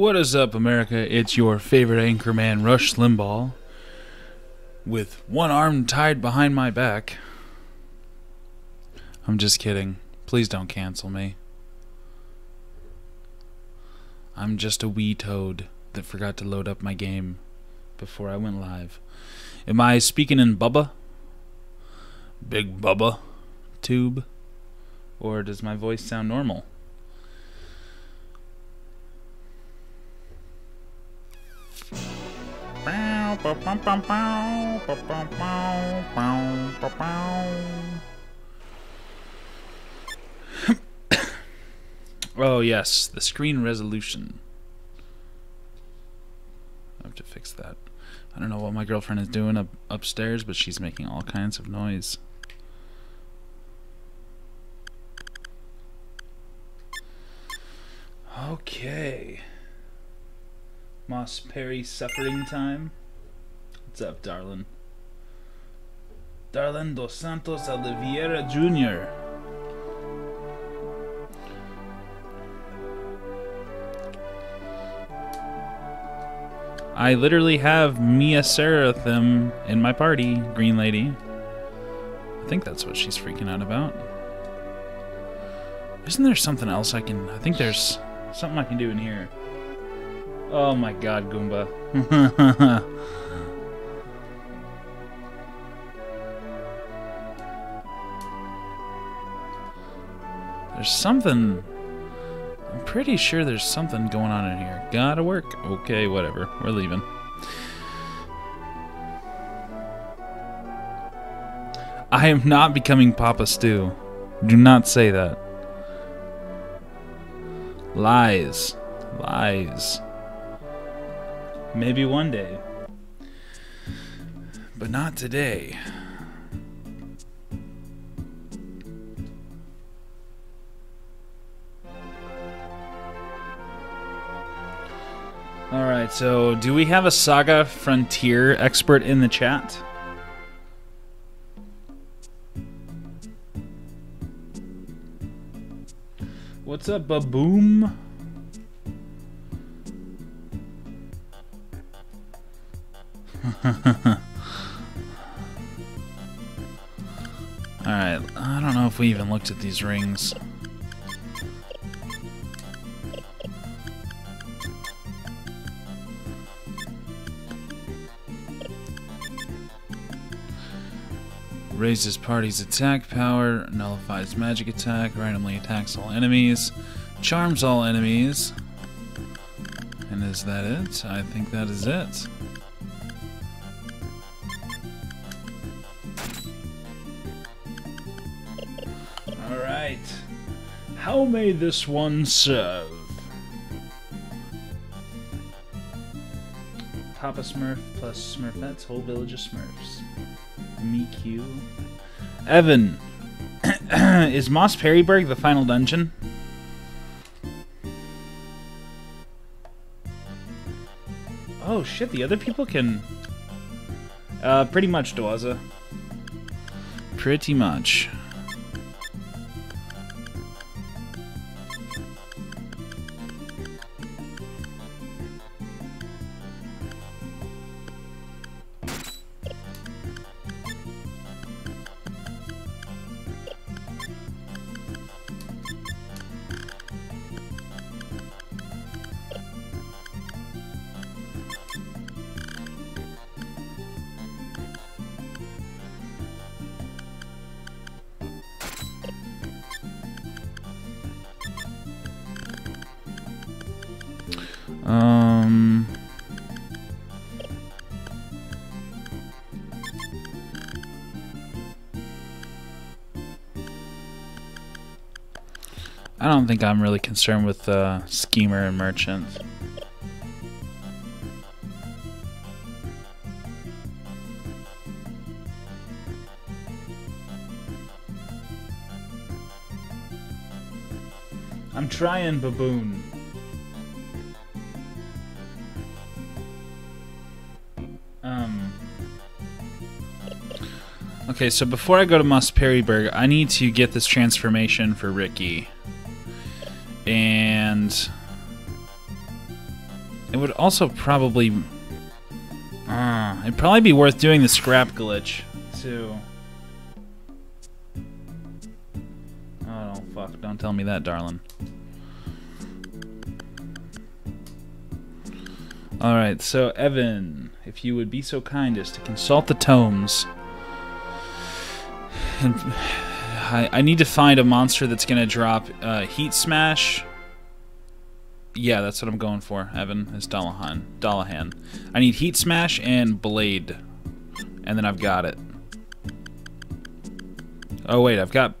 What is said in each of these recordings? What is up, America? It's your favorite anchorman, Rush Slimball, with one arm tied behind my back. I'm just kidding. Please don't cancel me. I'm just a wee toad that forgot to load up my game before I went live. Am I speaking in Bubba? Big Bubba Tube? Or does my voice sound normal? Oh yes, the screen resolution. I have to fix that. I don't know what my girlfriend is doing upstairs, but she's making all kinds of noise. Okay. Moss Perry suffering time. What's up, darling? Darling Dos Santos Oliveira Jr. I literally have Mia Serathim in my party, Green Lady. I think that's what she's freaking out about. Isn't there something else I can... I think there's something I can do in here. Oh my god, Goomba. There's something... I'm pretty sure there's something going on in here. Gotta work. Okay, whatever. We're leaving. I am not becoming Papa Stew. Do not say that. Lies. Lies. Maybe one day. But not today. Alright, so do we have a Saga Frontier expert in the chat? What's up, Baboom? Alright, I don't know if we even looked at these rings. Raises party's attack power, nullifies magic attack, randomly attacks all enemies, charms all enemies. And is that it? I think that is it. Alright. How may this one serve? Papa Smurf plus Smurfettes, whole village of Smurfs. Me Q. Evan, is Mosperburg the final dungeon? Oh shit, the other people can... pretty much, Dwaza. Pretty much. I don't think I'm really concerned with Schemer and Merchant. I'm trying, Baboon. Okay, so before I go to Mosperburg, I need to get this transformation for Ricky. And It would also probably... it'd probably be worth doing the scrap glitch, too. Oh, fuck. Don't tell me that, darling. Alright, so Evan, if you would be so kind as to consult the tomes... And I need to find a monster that's going to drop Heat Smash... Yeah, that's what I'm going for, Evan, is Dullahan. I need Heat Smash and Blade. And then I've got it. Oh wait, I've got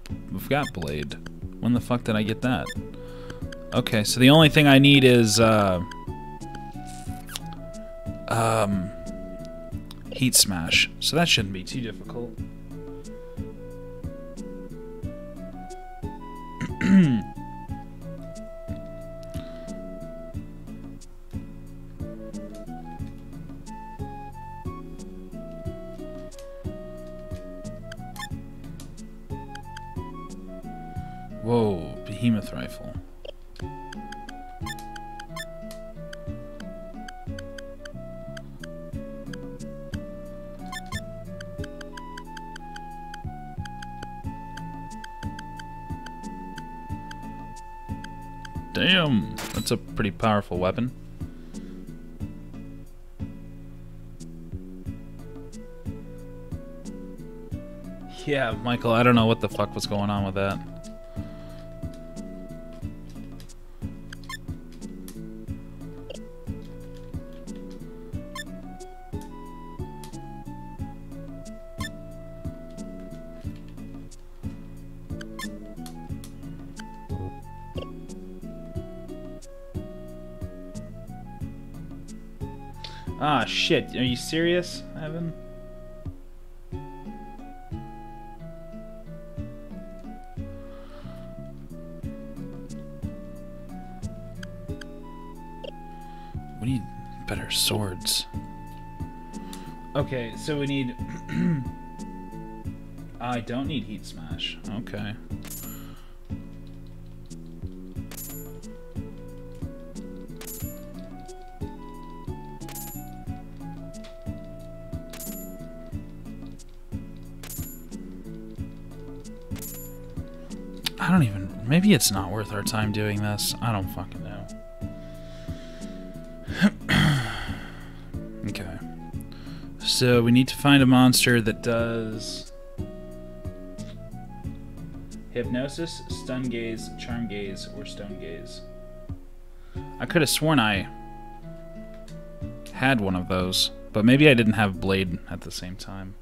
Blade. When the fuck did I get that? Okay, so the only thing I need is Heat Smash. So that shouldn't be too difficult. Whoa, behemoth rifle. Damn, that's a pretty powerful weapon. Yeah, Michael, I don't know what the fuck was going on with that. Ah, shit. Are you serious, Evan? We need better swords. Okay, so we need... I don't need Heat Smash. Okay. I don't even... Maybe it's not worth our time doing this. I don't fucking know. Okay. So we need to find a monster that does... Hypnosis, Stun Gaze, Charm Gaze, or Stone Gaze. I could have sworn I had one of those, but maybe I didn't have Blade at the same time.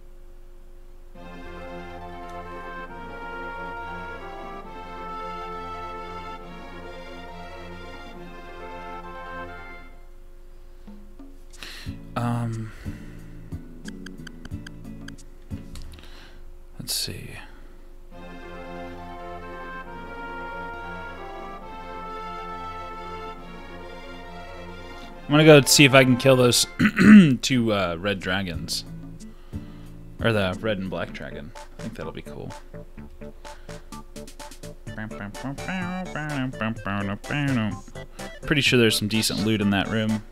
Let's see. I'm gonna go see if I can kill those two red dragons. Or the red and black dragon. I think that'll be cool. Pretty sure there's some decent loot in that room.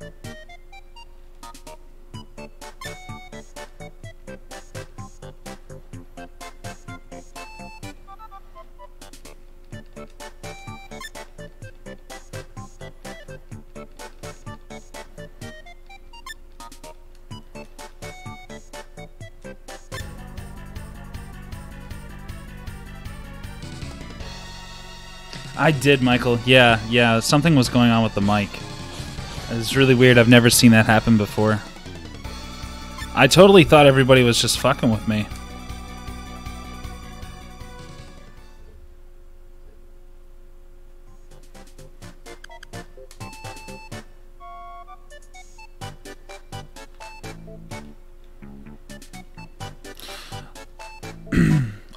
I did, Michael. Yeah. Something was going on with the mic. It's really weird. I've never seen that happen before. I totally thought everybody was just fucking with me.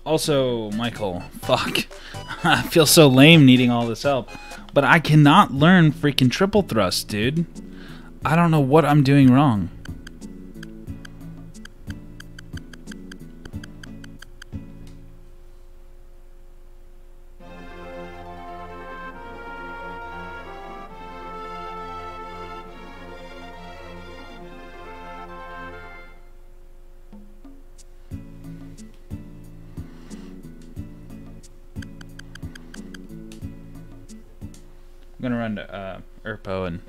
Also, Michael, fuck. I feel so lame needing all this help. But I cannot learn freaking triple thrust, dude. I don't know what I'm doing wrong. I'm gonna run to Urpo and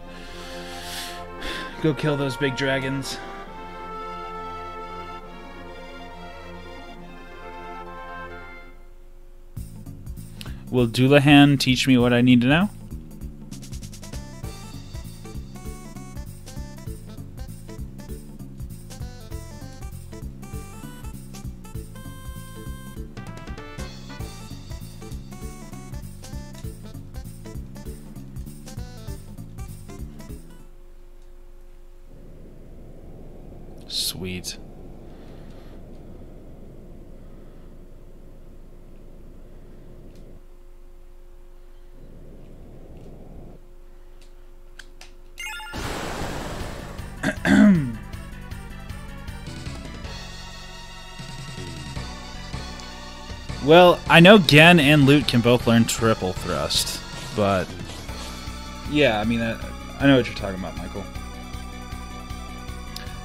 go kill those big dragons. Will Dullahan teach me what I need to know? Sweet. Well, I know Gen and Lute can both learn triple thrust, but yeah, I mean, I know what you're talking about, Michael.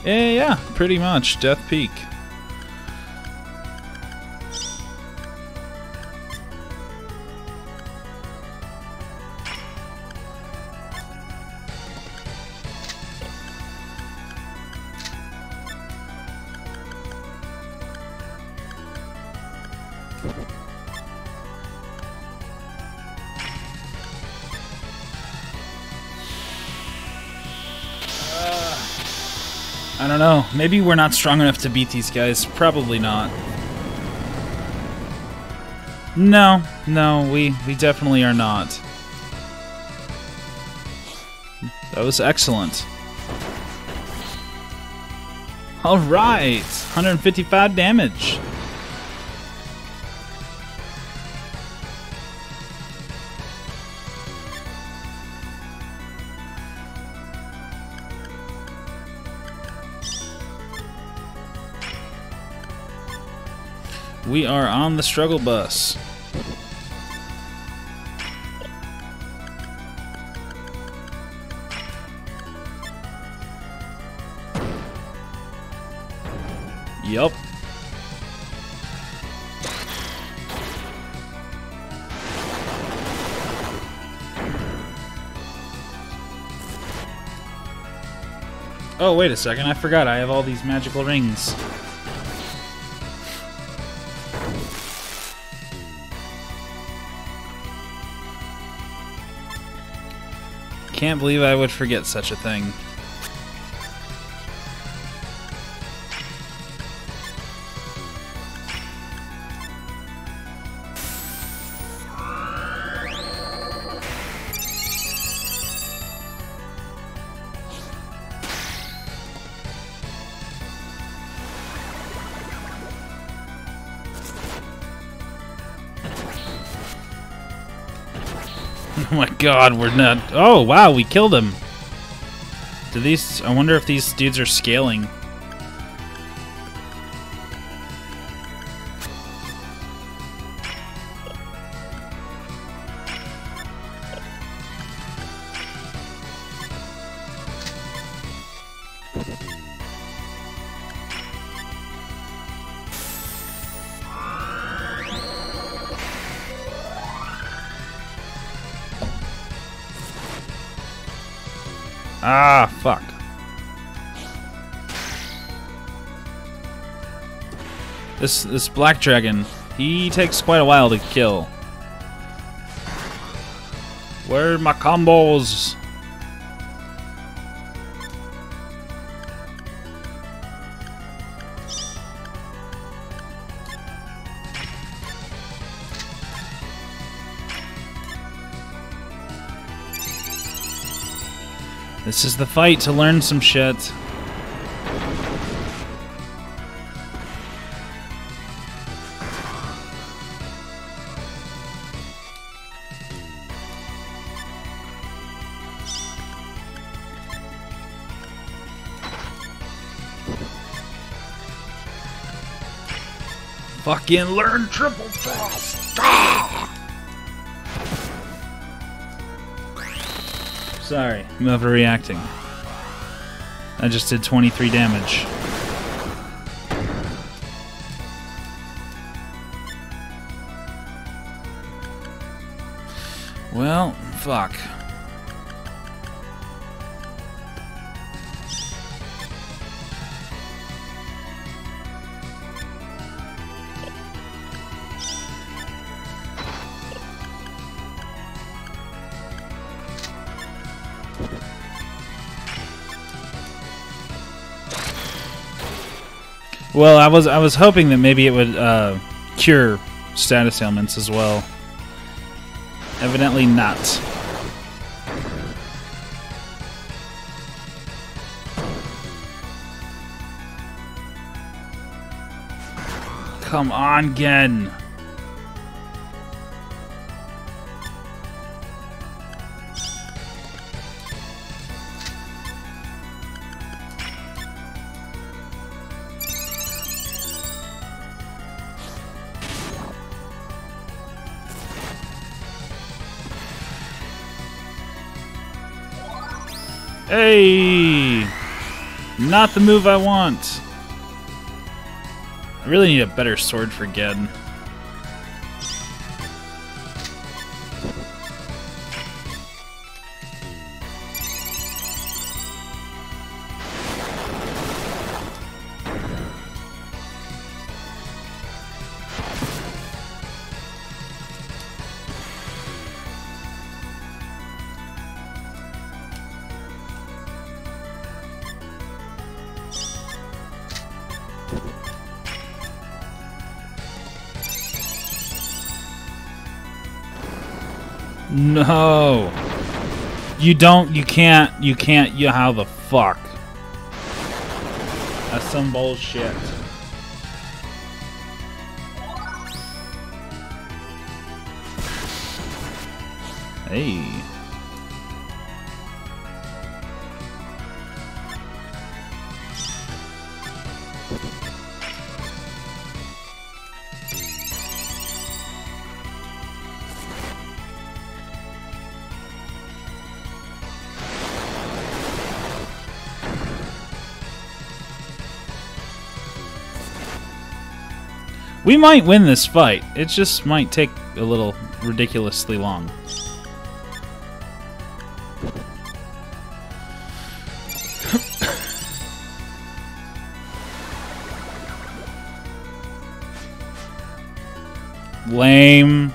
Yeah, pretty much. Death Peak. I don't know. Maybe we're not strong enough to beat these guys. Probably not. No, we definitely are not. That was excellent. All right, 155 damage. We are on the struggle bus. Yup. Oh, wait a second. I forgot I have all these magical rings. Can't believe I would forget such a thing. Oh my god, we're not... Oh, wow, we killed him. Do these... I wonder if these dudes are scaling. Ah, fuck. This black dragon, he takes quite a while to kill. Where are my combos? This is the fight to learn some shit. Fucking learn triple fast. Ah! Sorry, I'm overreacting. I just did 23 damage. Well, fuck. Well, I was hoping that maybe it would cure status ailments as well. Evidently not. Come on, Gen. Hey! Not the move I want. I really need a better sword for Gen. No. You can't, how the fuck? That's some bullshit. Hey. We might win this fight. It just might take a little ridiculously long. Lame.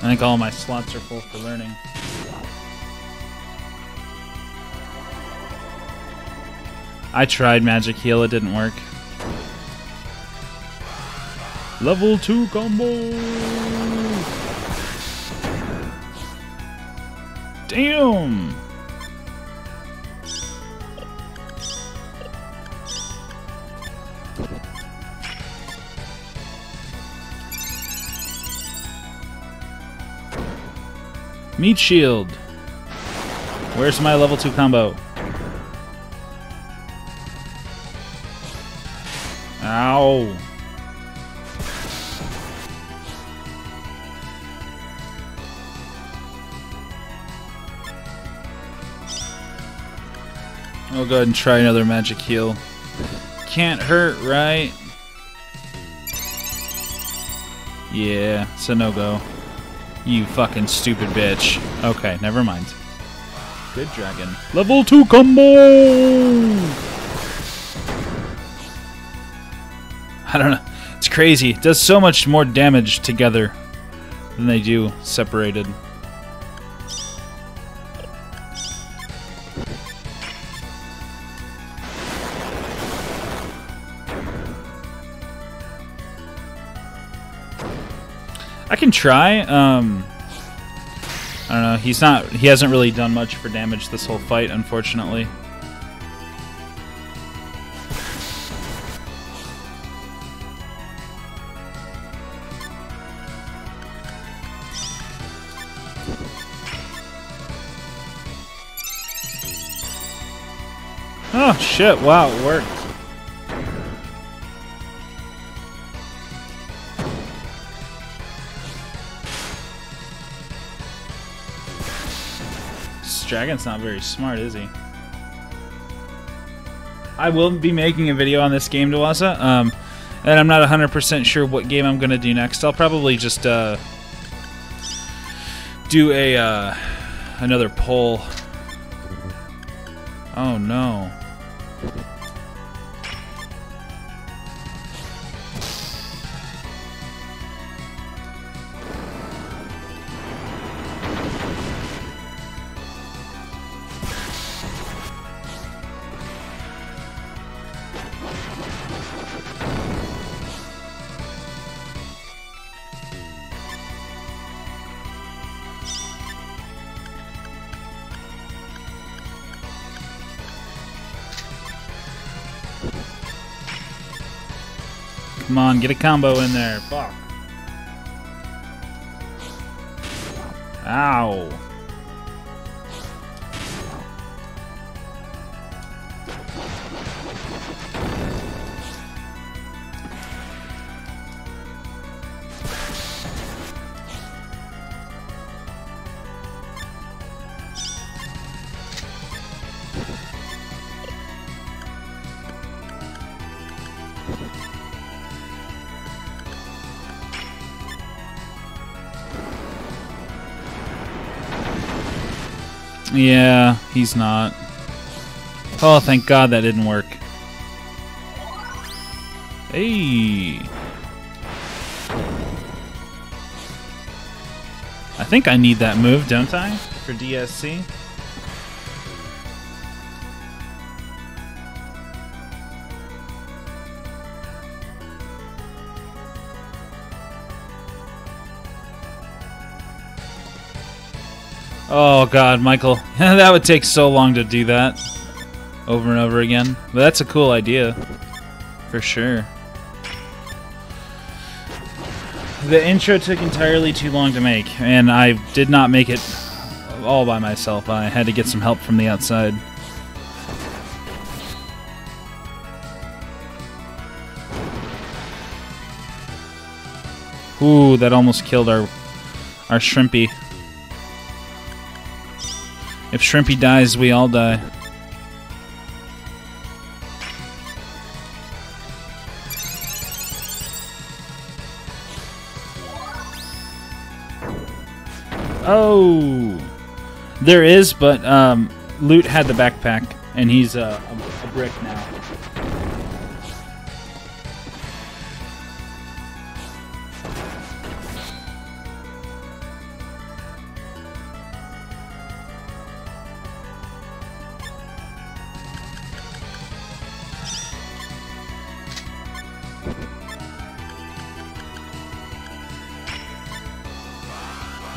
I think all my slots are full for learning. I tried Magic Heal, it didn't work. Level 2 combo! Damn! Meat Shield. Where's my level 2 combo? Ow. I'll go ahead and try another magic heal. Can't hurt, right? Yeah, it's a no-go. You fucking stupid bitch. Okay, never mind. Good dragon. Level 2 combo! I don't know. It's crazy. It does so much more damage together than they do separated. I can try. I don't know. He hasn't really done much for damage this whole fight, unfortunately. Oh shit! Wow, it worked. Dragon's not very smart, is he? I will be making a video on this game, Dullahan, and I'm not 100% sure what game I'm going to do next. I'll probably just do another poll Oh no. Come on, get a combo in there. Fuck. Ow. Yeah, he's not. Oh, thank God that didn't work. Hey. I think I need that move, don't I? For DSC. Oh God, Michael, that would take so long to do that over and over again. But that's a cool idea, for sure. The intro took entirely too long to make, and I did not make it all by myself. I had to get some help from the outside. Ooh, that almost killed our Shrimpy. If Shrimpy dies, we all die. Oh! There is, but Loot had the backpack, and he's a brick now.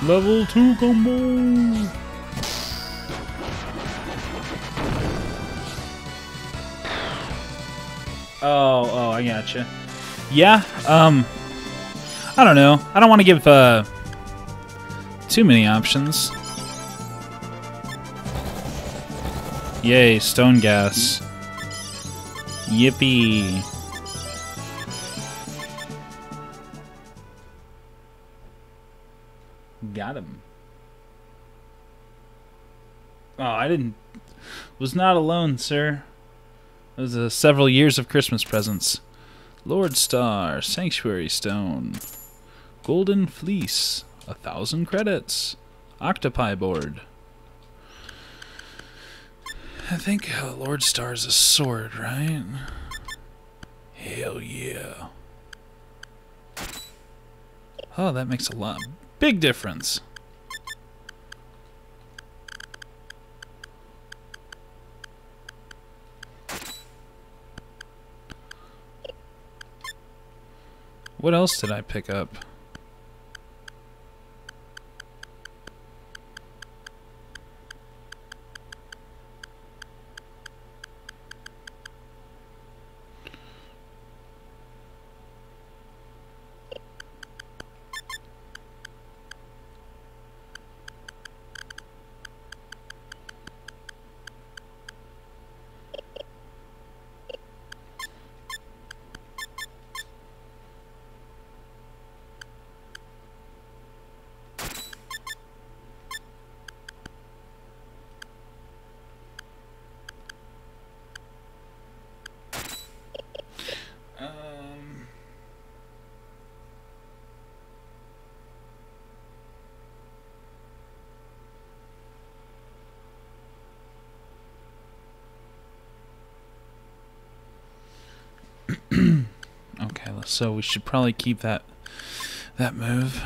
Level 2 combo! Oh, I gotcha. Yeah, I don't know. I don't want to give, too many options. Yay, stone gas. Yippee. Got him. Oh, I didn't... Was not alone, sir. It was several years of Christmas presents. Lord Star, Sanctuary Stone, Golden Fleece, 1,000 credits, Octopi Board. I think Lord Star is a sword, right? Hell yeah. Oh, that makes a lot... Big difference. What else did I pick up? though, so we should probably keep that move.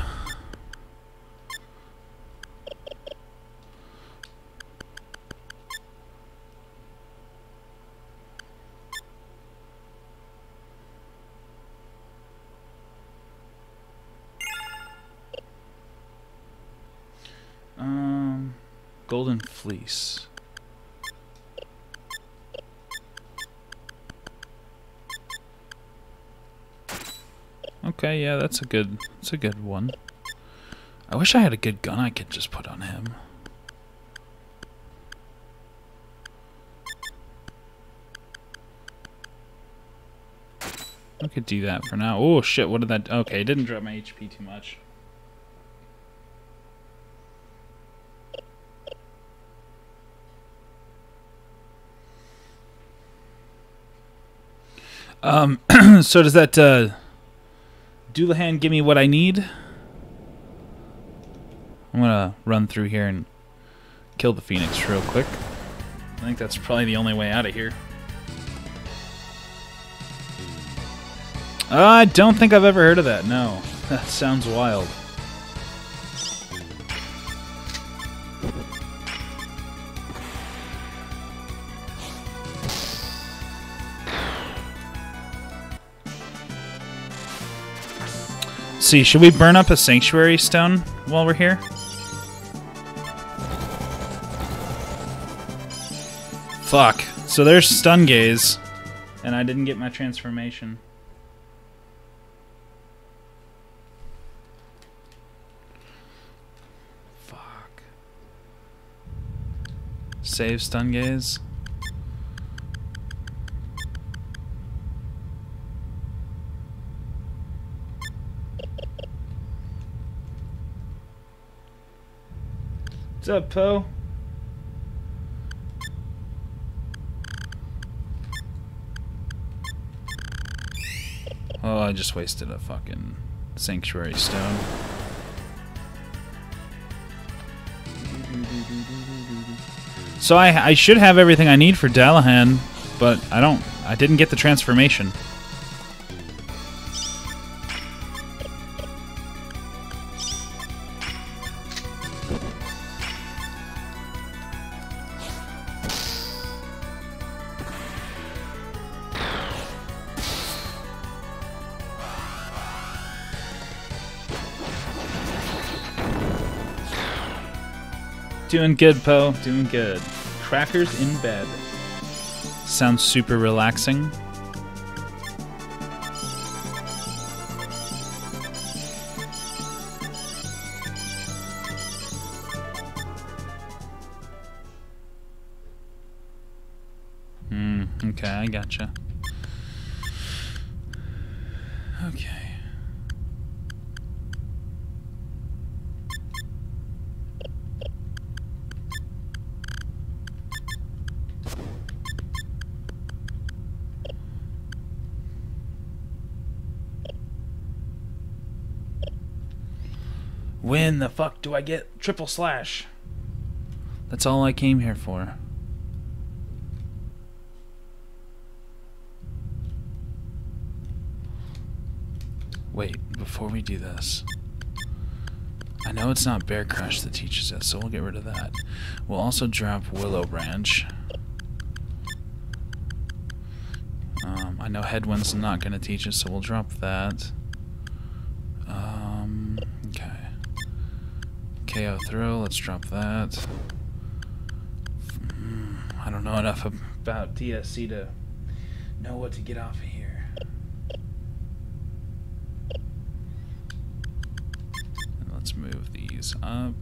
Golden Fleece. Okay, yeah, that's a good one. I wish I had a good gun I could just put on him. I could do that for now. Oh shit, what did that do? Okay, it didn't drop my HP too much. So does that Dullahan give me what I need? I'm gonna run through here and kill the Phoenix real quick. I think that's probably the only way out of here. I don't think I've ever heard of that, no. That sounds wild. See, should we burn up a sanctuary stone while we're here? Fuck. So there's stun gaze, and I didn't get my transformation. Fuck. Save stun gaze. What's up, Poe? Oh, I just wasted a fucking sanctuary stone. So I should have everything I need for Dullahan, but I didn't get the transformation. Doing good, Poe. Doing good. Crackers in bed. Sounds super relaxing. Okay, I gotcha. Okay. When the fuck do I get triple slash? That's all I came here for. Wait, before we do this, I know it's not Bear Crush that teaches us, so we'll get rid of that. We'll also drop Willow Branch. I know Headwind's not going to teach us, so we'll drop that. KO throw, let's drop that. I don't know enough about DSC to know what to get off of here. And let's move these up.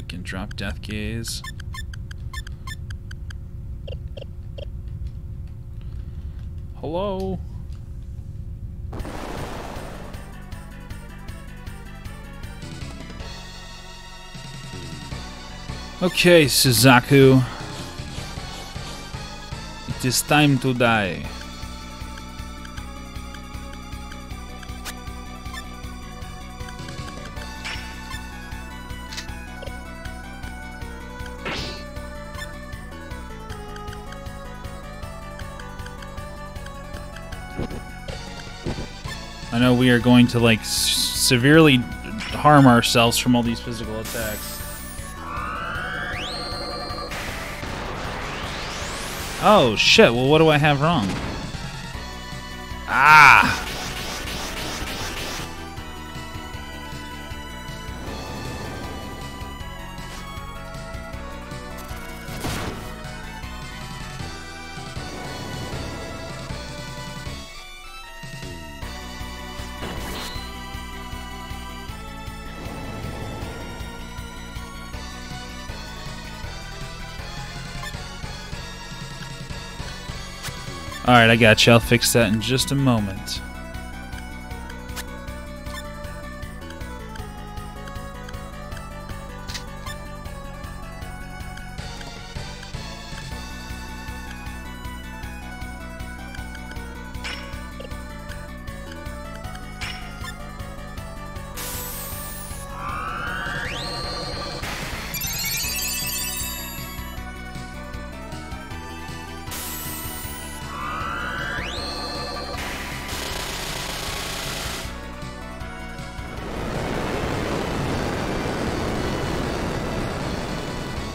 We can drop Death Gaze. Hello? Okay, Suzaku. It is time to die. I know we are going to, like, severely harm ourselves from all these physical attacks. Oh, shit. Well, what do I have wrong? Ah! Alright, I got you. I'll fix that in just a moment.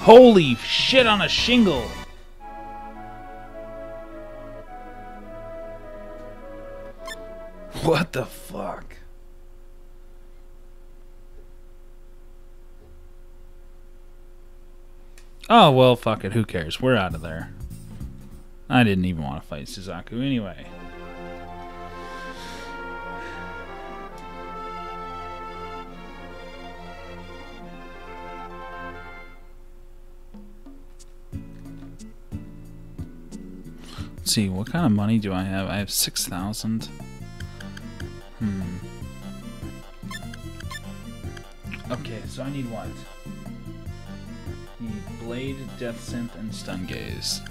Holy shit on a shingle! What the fuck? Oh, well, fuck it. Who cares? We're out of there. I didn't even want to fight Suzaku anyway. See, what kind of money do I have? I have 6,000. Okay, so I need what? I need blade, death synth, and stun gaze.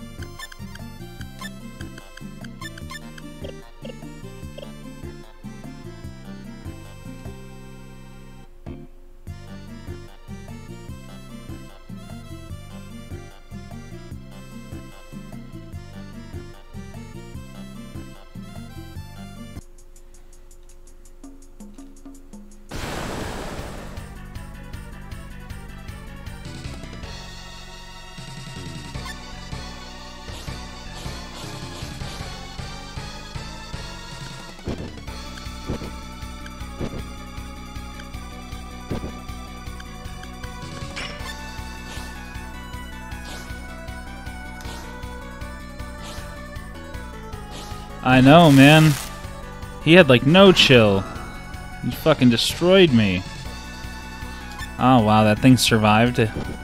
I know, man. He had, like, no chill. He fucking destroyed me. Oh, wow, that thing survived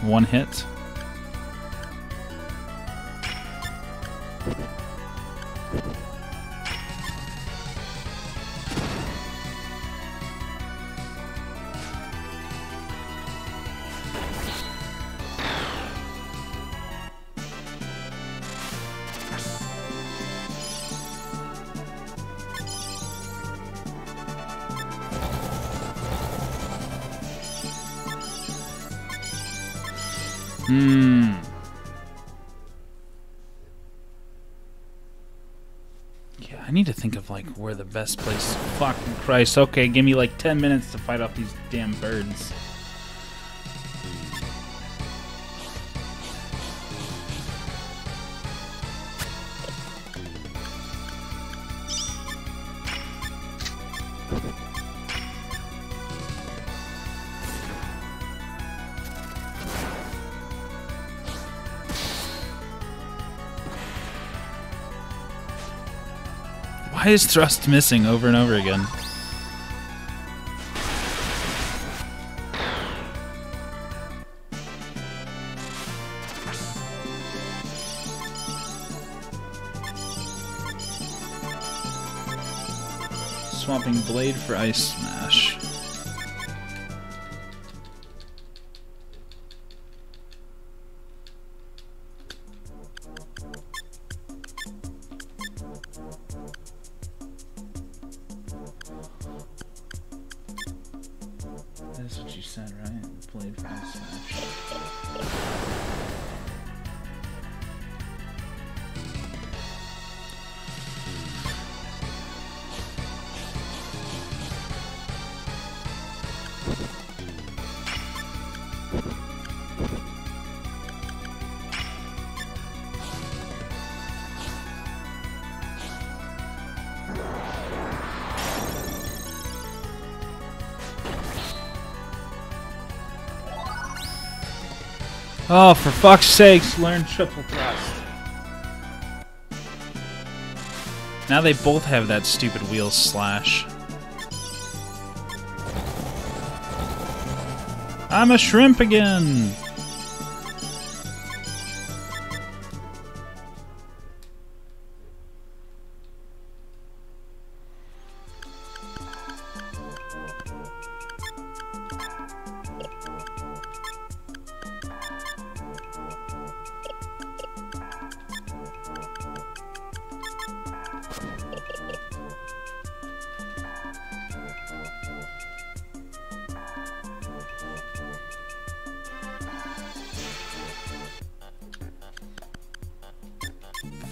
one hit. Yeah, I need to think of, like, where the best place is. Fucking Christ. Okay, give me, like, 10 minutes to fight off these damn birds. Why is thrust missing over and over again? Swapping blade for ice smash. Oh, for fuck's sakes, learn triple thrust. Now they both have that stupid wheel slash. I'm a shrimp again!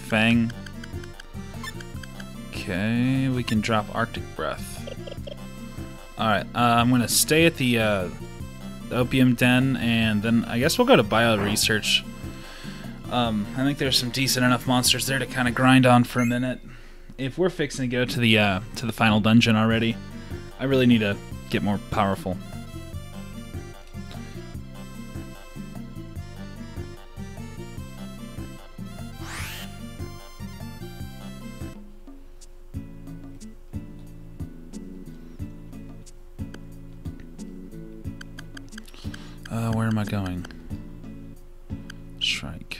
Fang. Okay, we can drop Arctic Breath. Alright, I'm gonna stay at the Opium Den, and then I guess we'll go to Bio Research. I think there's some decent enough monsters there to kind of grind on for a minute. If we're fixing to go to the final dungeon already, I really need to get more powerful. Where am I going? Shrike.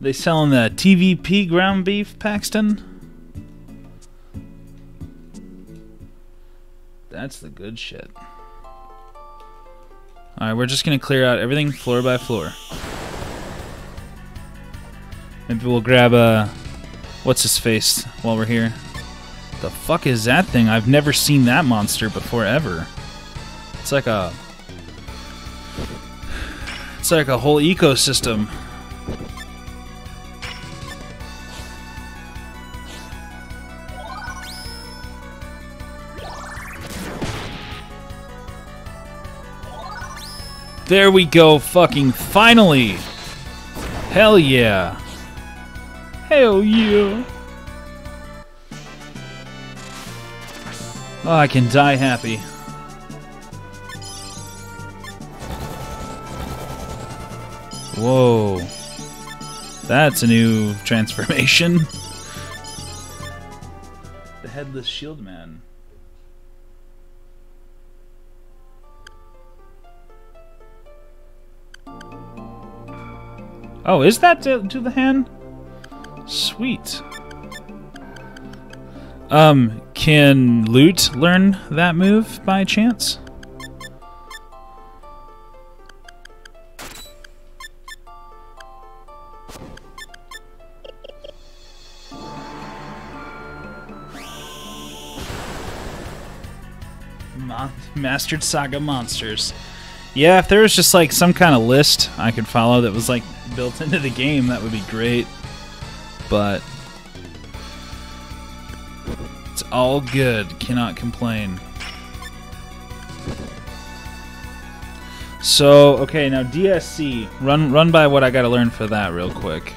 They selling the TVP ground beef, Paxton? That's the good shit. Alright, we're just gonna clear out everything floor by floor. Maybe we'll grab a... what's his face while we're here. The fuck is that thing? I've never seen that monster before, ever. It's like a... it's like a whole ecosystem. There we go, fucking finally! Hell yeah! Hell yeah! Oh, I can die happy. Whoa. That's a new transformation. The Headless Shield Man. Oh, is that Dullahan? Sweet. Can Loot learn that move by chance? Mastered Saga Monsters. Yeah, if there was just like some kind of list I could follow that was like built into the game, that would be great. But it's all good. Cannot complain. So, okay, now DSC. Run by what I gotta learn for that real quick.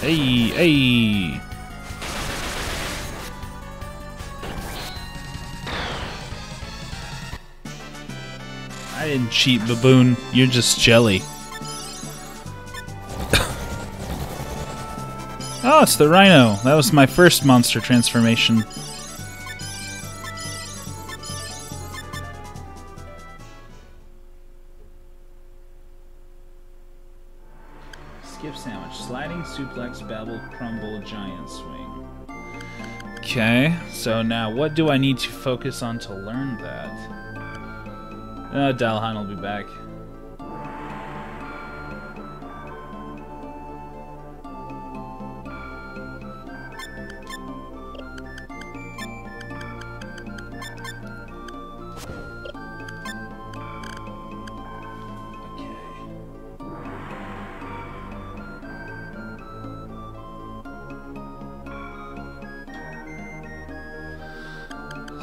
Hey! I didn't cheat, baboon. You're just jelly. Oh, it's the rhino. That was my first monster transformation. Skip sandwich. Sliding, suplex, babble, crumble, giant swing. Okay, so now what do I need to focus on to learn that? Dullahan will be back.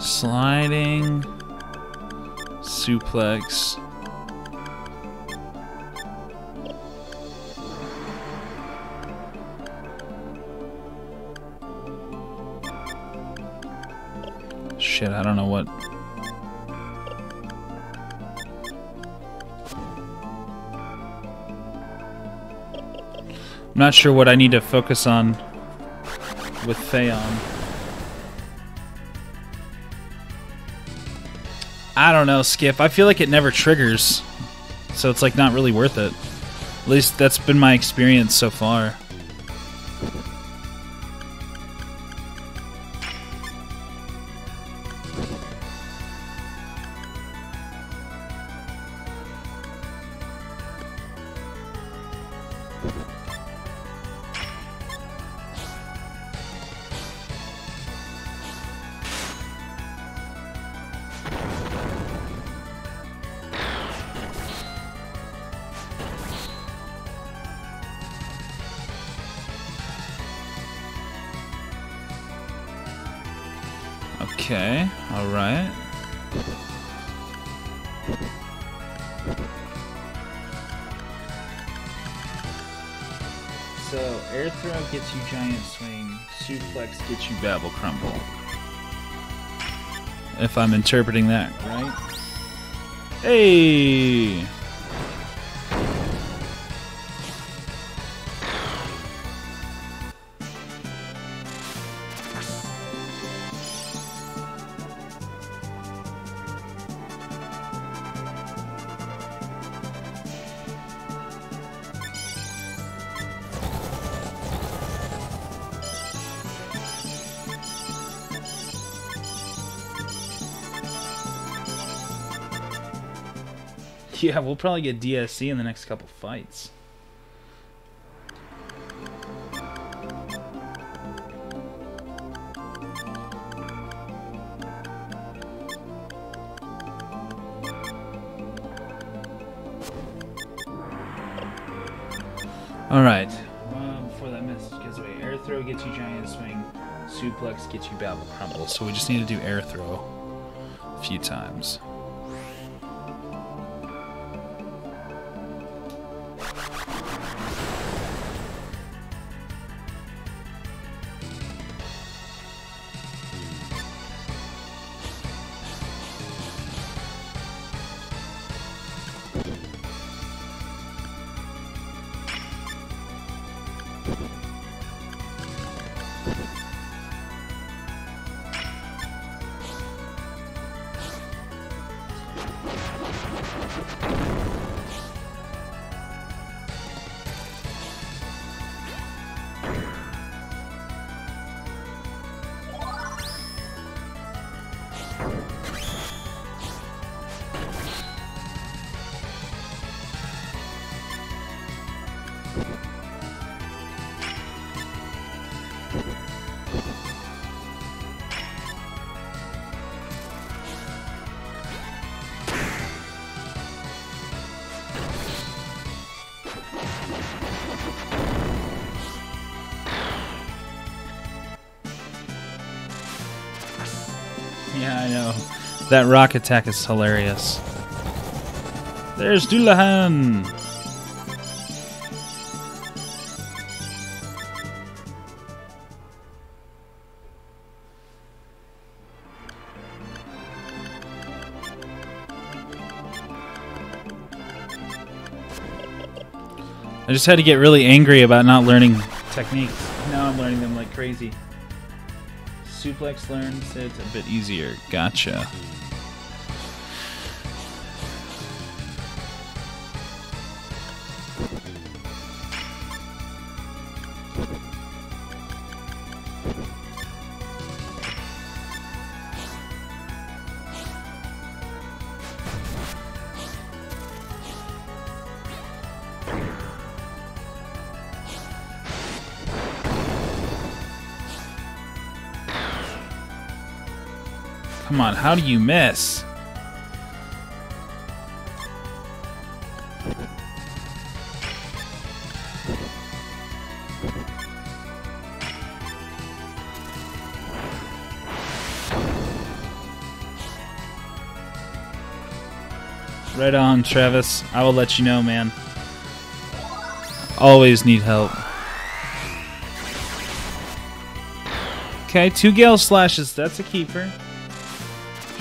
Sliding. Suplex. Shit, I don't know what... I'm not sure what I need to focus on with Theon. I don't know, Skip. I feel like it never triggers, so it's like not really worth it. At least that's been my experience so far. Okay, alright. So, air throw gets you giant swing, suplex gets you babble crumble. If I'm interpreting that right. Hey! Yeah, we'll probably get DSC in the next couple fights. Alright. Before that miss gives away, air throw gets you giant swing, suplex gets you babble crumble. So we just need to do air throw a few times. Yeah, I know. That rock attack is hilarious. There's Dullahan! I just had to get really angry about not learning techniques. Now I'm learning them like crazy. Suplex learns it's a bit easier. Gotcha. Come on, how do you miss? Right on, Travis. I will let you know, man. Always need help. Okay, 2 Gale Slashes. That's a keeper.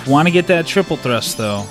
Want to get that triple thrust, though.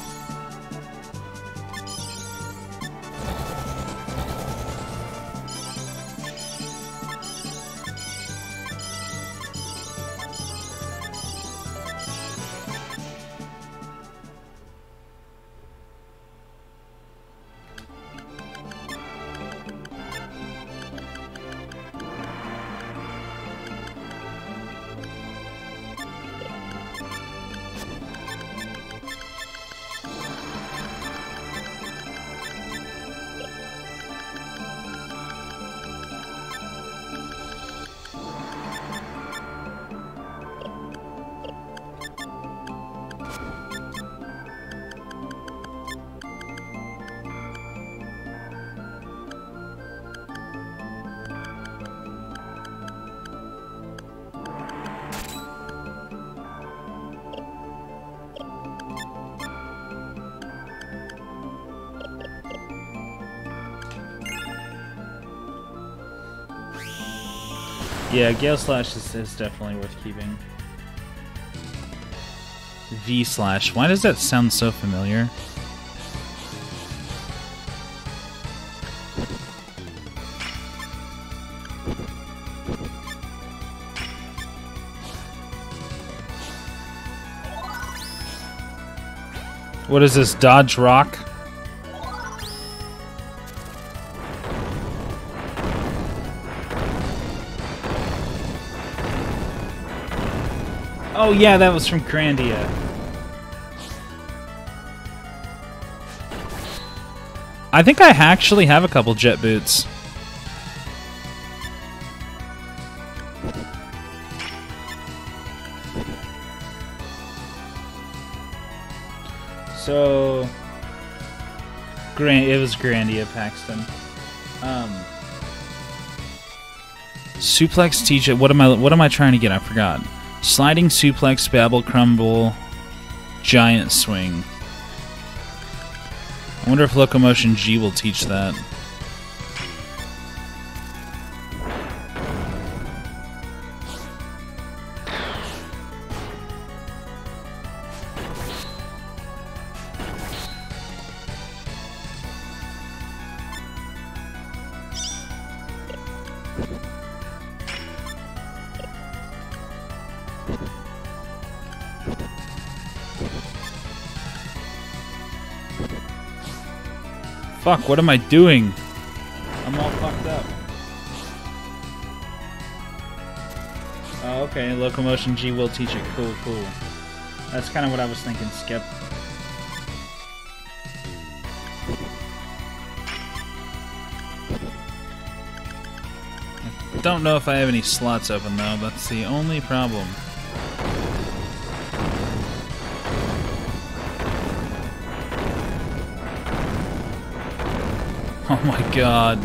Yeah, Gale Slash is definitely worth keeping. V Slash. Why does that sound so familiar? What is this, Dodge Rock? Oh yeah, that was from Grandia. I think I actually have a couple jet boots. So, it was Grandia, Paxton. Suplex TJ. What am I trying to get? I forgot. Sliding suplex, babble crumble, giant swing. I wonder if Locomotion G will teach that. Fuck, what am I doing? I'm all fucked up. Oh, okay, Locomotion G will teach it. Cool, cool. That's kind of what I was thinking, Skip. I don't know if I have any slots open, though. That's the only problem. Oh my god.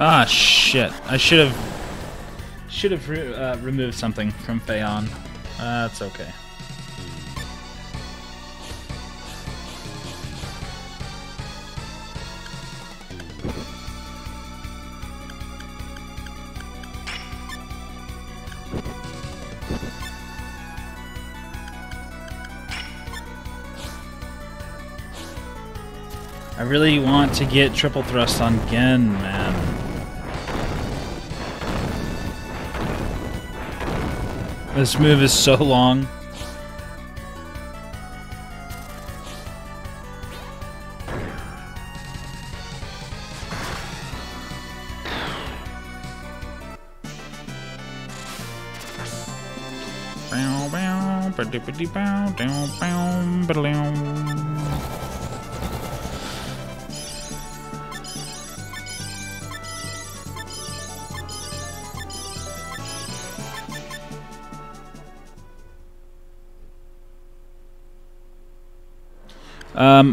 Ah, shit. I should have removed something from Feyon. That's okay. I really want to get triple thrust on Gen, man. This move is so long.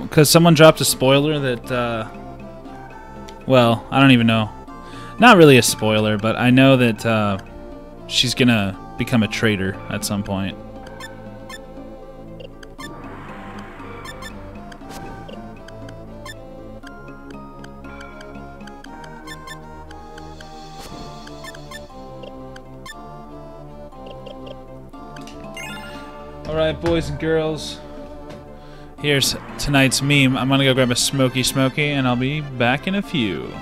Because someone dropped a spoiler that, well, I don't even know. Not really a spoiler, but I know that she's gonna become a traitor at some point. Alright, boys and girls. Here's tonight's meme. I'm gonna go grab a smoky, and I'll be back in a few.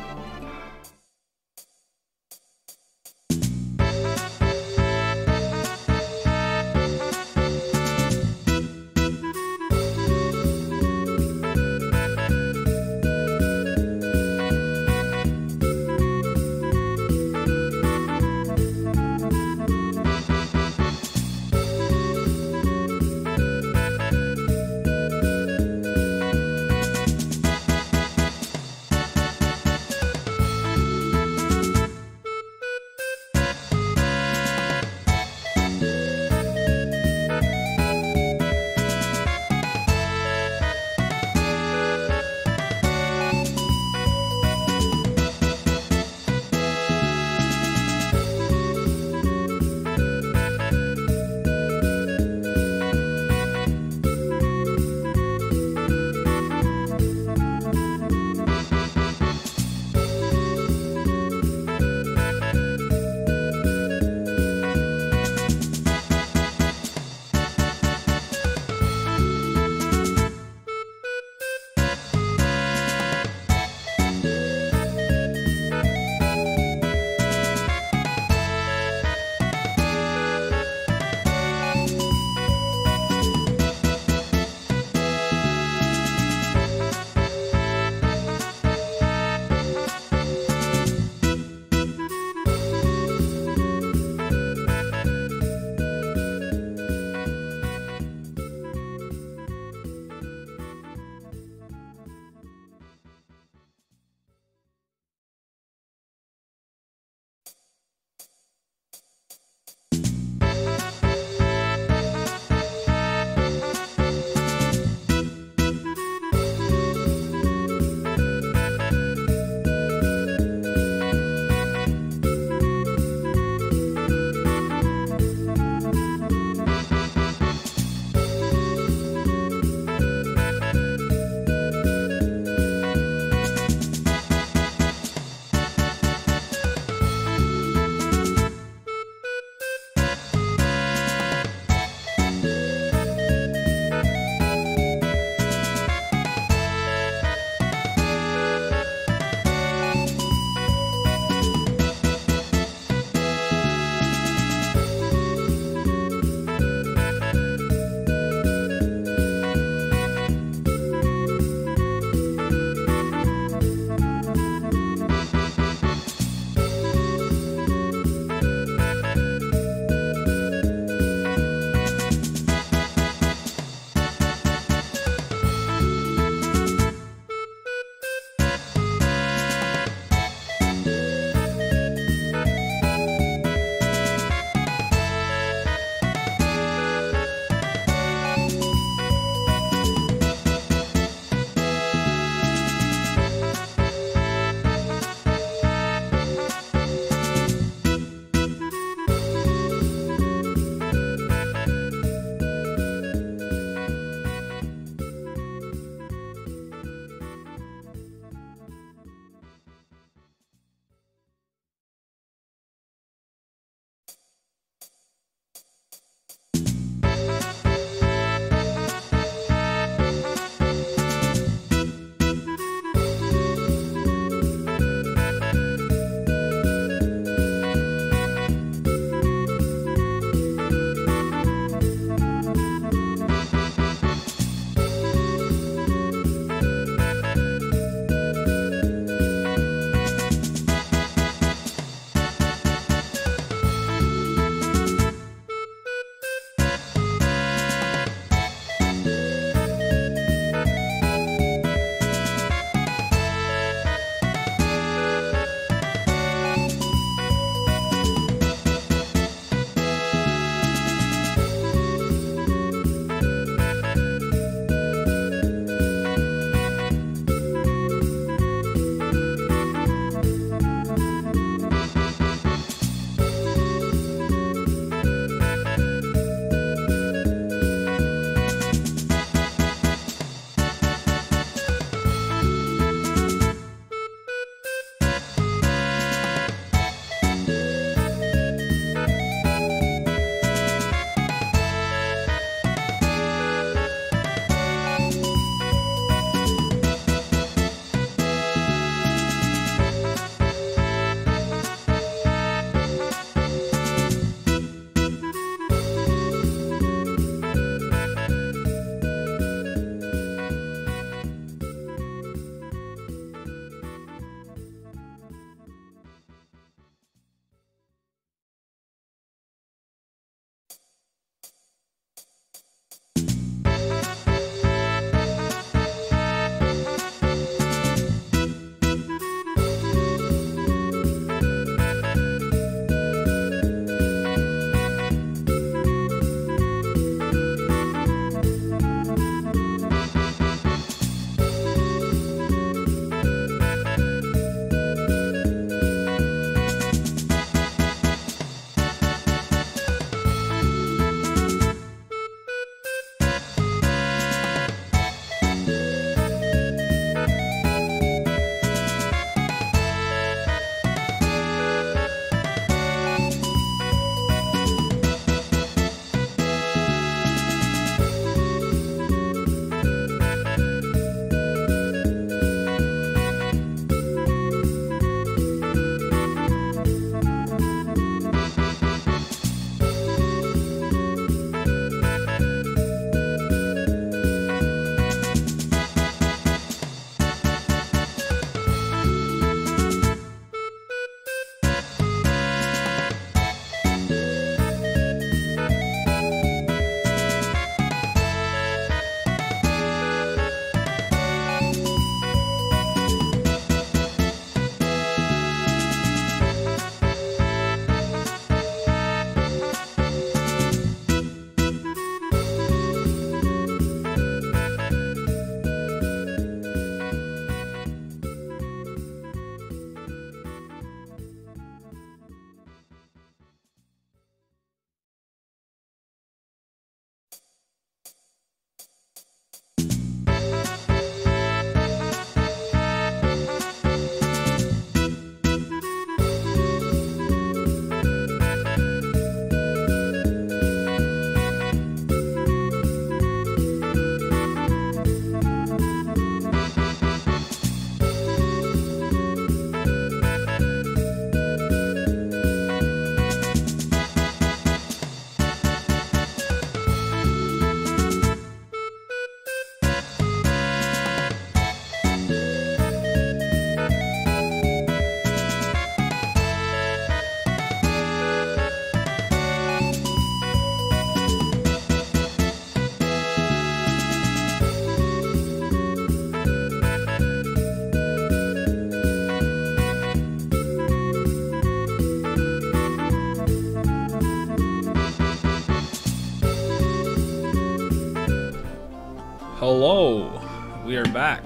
Hello, we are back.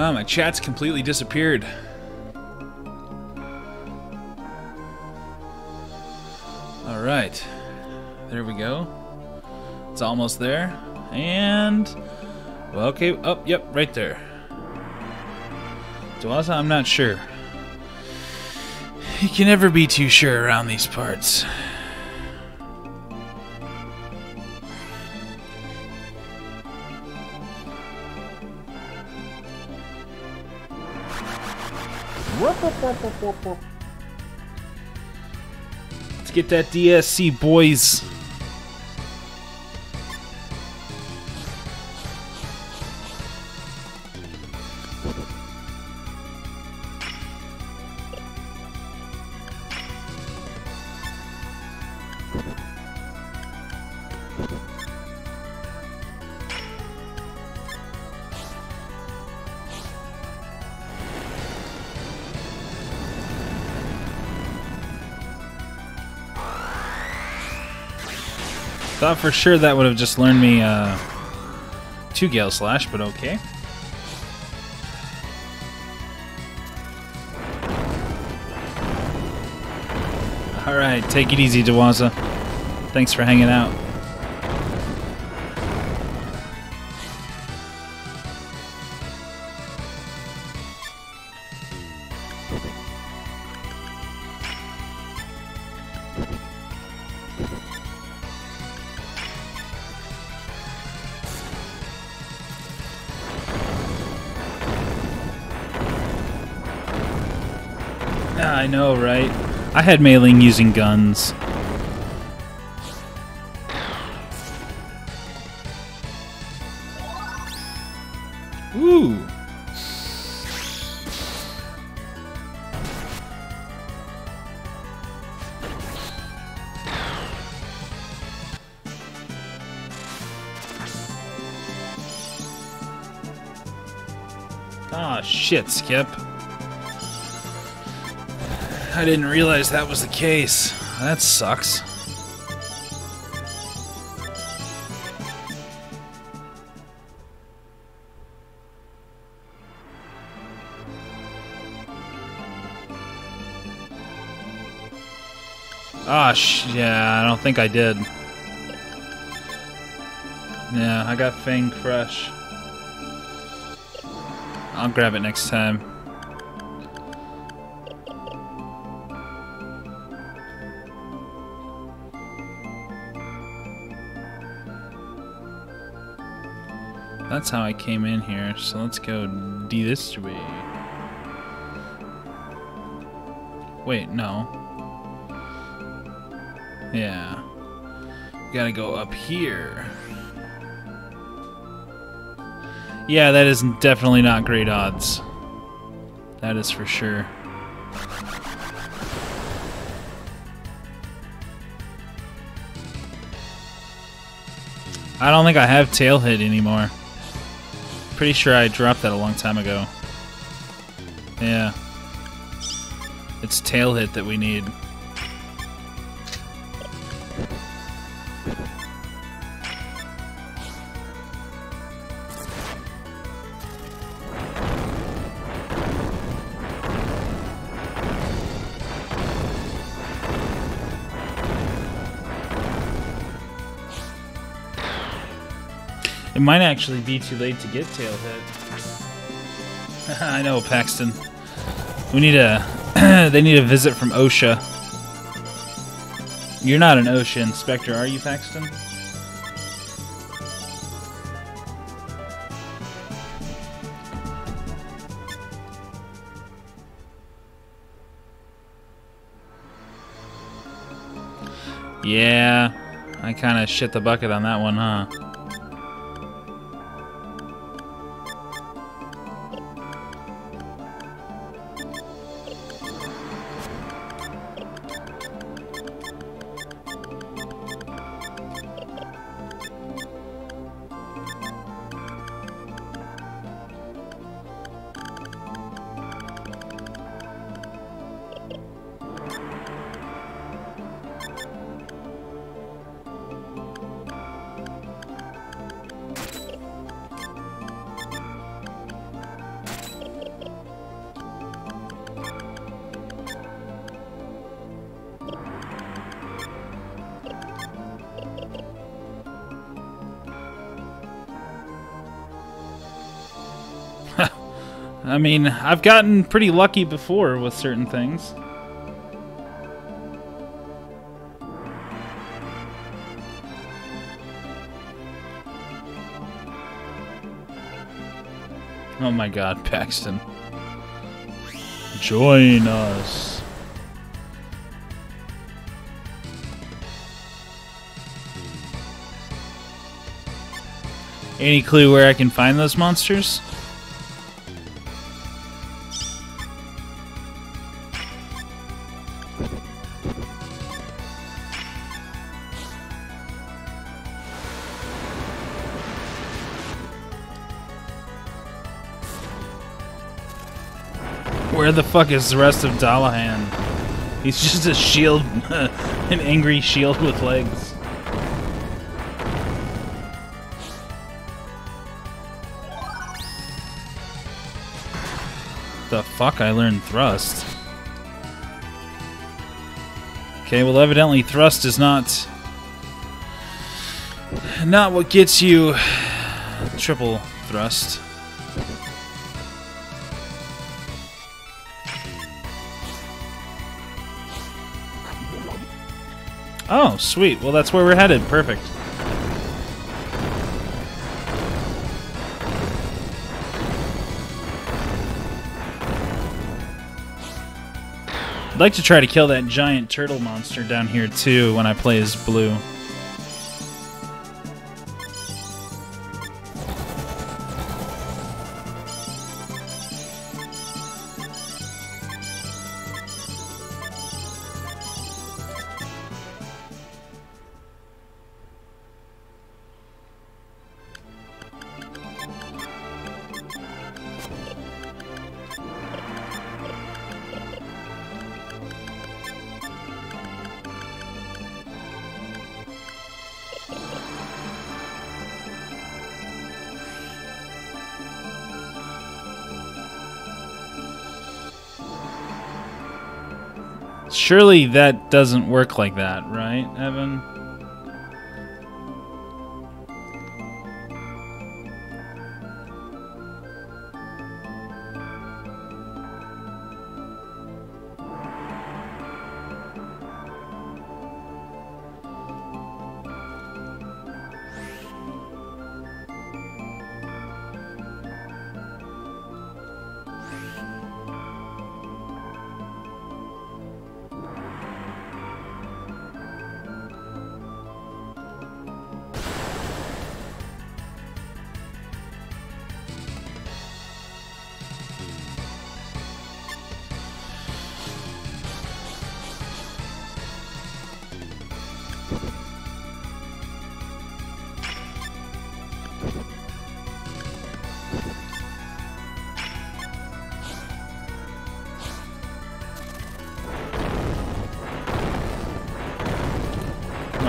Oh, my chat's completely disappeared. All right, there we go. It's almost there, and well, okay, oh, yep, right there. Dullahan, I'm not sure. You can never be too sure around these parts. Let's get that DSC, boys. Thought for sure that would have just learned me 2 Gale Slash, but okay. All right, take it easy, Dullahan. Thanks for hanging out. I know, right? I had mailing using guns. Ooh. Ah, shit, Skip. I didn't realize that was the case. That sucks. Ah, yeah, I don't think I did. Yeah, I got Fang Crush. I'll grab it next time. That's how I came in here, so let's go D this way. Wait, no. Yeah. Gotta go up here. Yeah, that is definitely not great odds. That is for sure. I don't think I have tail hit anymore. Pretty sure I dropped that a long time ago. Yeah. It's tail hit that we need. It might actually be too late to get tail hit. I know, Paxton. We need a... they need a visit from OSHA. You're not an OSHA inspector, are you, Paxton? Yeah. I kind of shit the bucket on that one, huh? I mean, I've gotten pretty lucky before with certain things. Oh my god, Paxton. Join us. Any clue where I can find those monsters? Where the fuck is the rest of Dullahan? He's just a shield, an angry shield with legs. The fuck, I learned thrust. Okay, well evidently thrust is not what gets you triple thrust. Oh, sweet. Well, that's where we're headed. Perfect. I'd like to try to kill that giant turtle monster down here, too, when I play as Blue. Surely that doesn't work like that, right, Evan?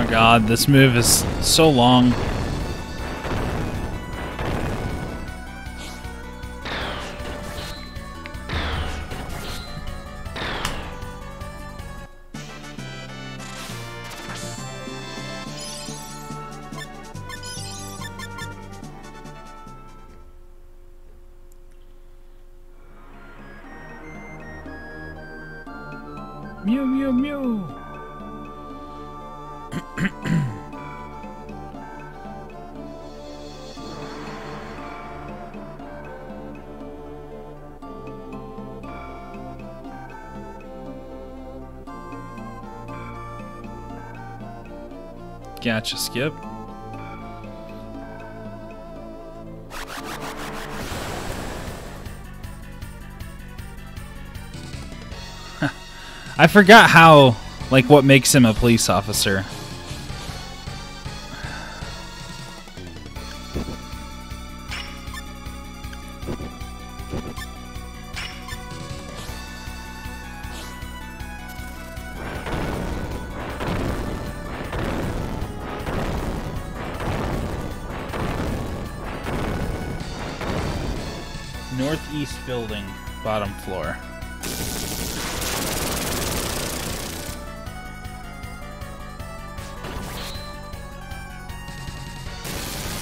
God, this move is so long. Mew, mew, mew. Gotcha, Skip. I forgot how, like, what makes him a police officer. Northeast building, bottom floor.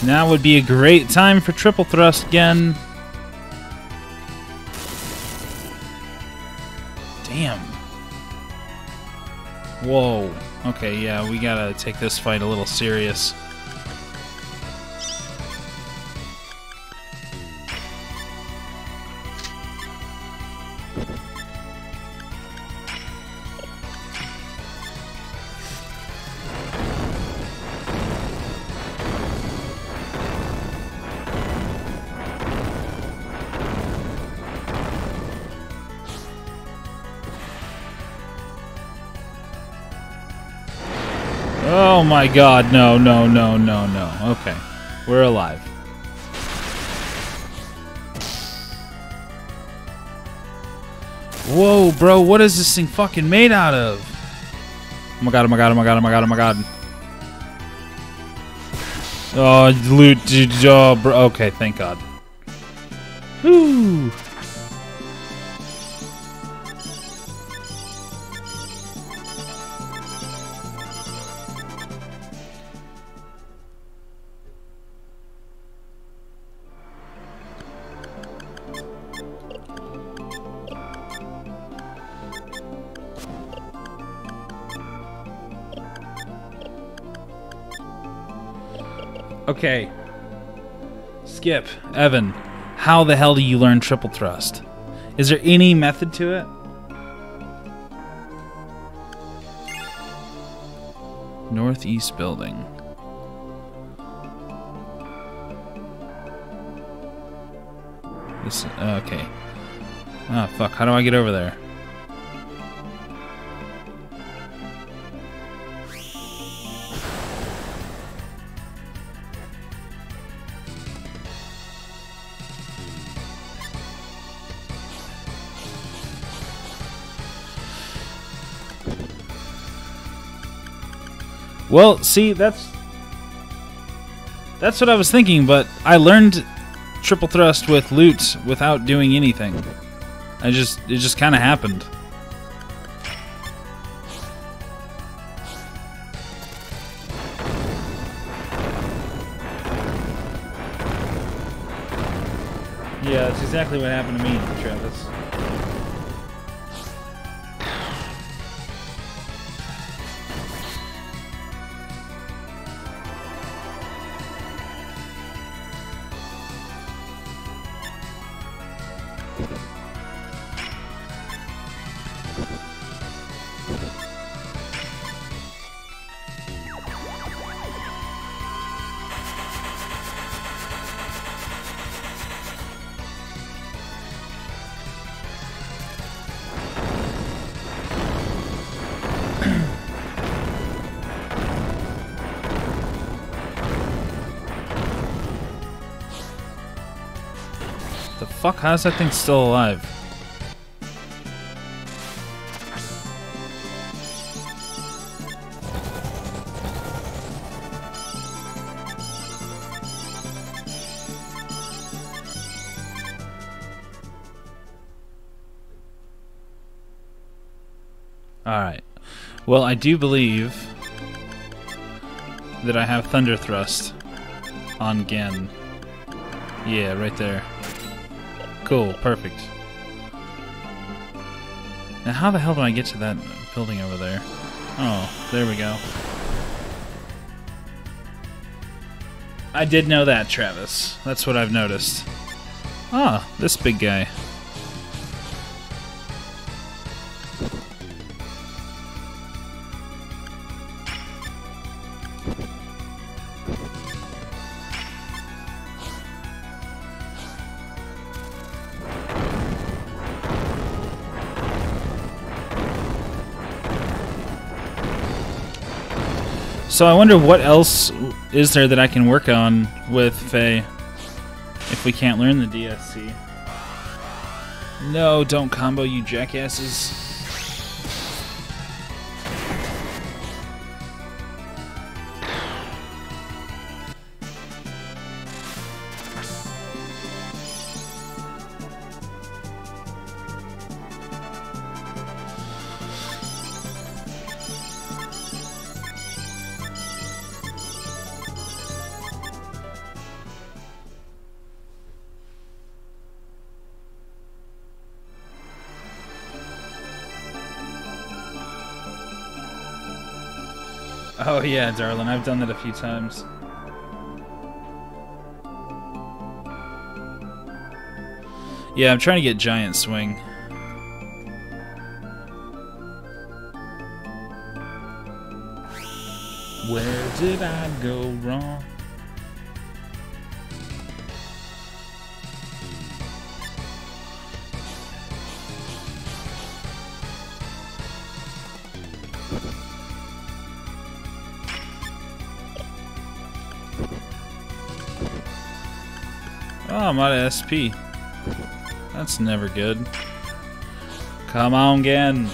Now would be a great time for triple thrust again. Damn. Whoa. Okay, yeah, we gotta take this fight a little serious. Oh my god, no, no, no, no, no. Okay, we're alive. Whoa, bro, what is this thing fucking made out of? Oh my god, oh my god, oh my god, oh my god, oh my god. Oh, loot, oh, bro. Okay, thank god. Whew. Okay, Skip, Evan, how the hell do you learn triple thrust? Is there any method to it? Northeast building. This, okay. Ah, oh, fuck, how do I get over there? Well, see, that's what I was thinking, but I learned triple thrust with loot without doing anything. It just kind of happened. Yeah, that's exactly what happened to me, Travis. Fuck, how is that thing still alive? Alright. Well, I do believe that I have Thunder Thrust on Gen. Yeah, right there. Cool, perfect. Now how the hell do I get to that building over there? Oh, there we go. I did know that, Travis. That's what I've noticed. Ah, this big guy. So I wonder what else is there that I can work on with Faye if we can't learn the DSC. No, don't combo, you jackasses. Oh yeah, darling, I've done that a few times. Yeah, I'm trying to get Giant Swing. Where did I go wrong? Oh, I'm out of SP. That's never good. Come on again.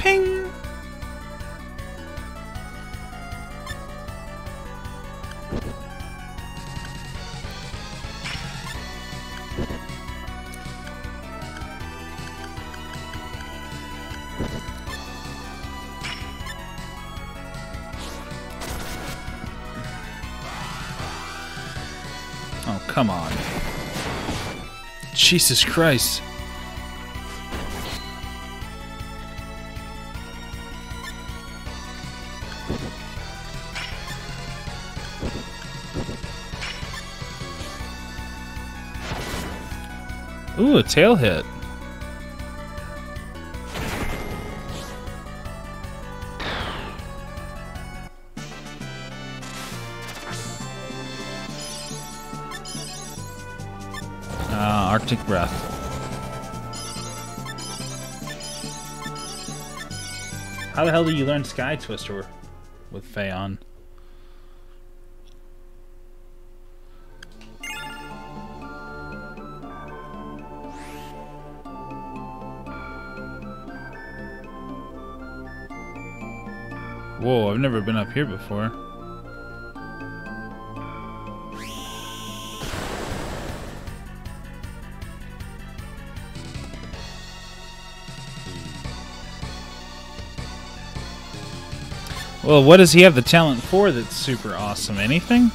Ping. Come on. Jesus Christ. Ooh, a tail hit. Arctic Breath. How the hell do you learn Sky Twister with Feon? Whoa, I've never been up here before. Well, what does he have the talent for that's super awesome? Anything?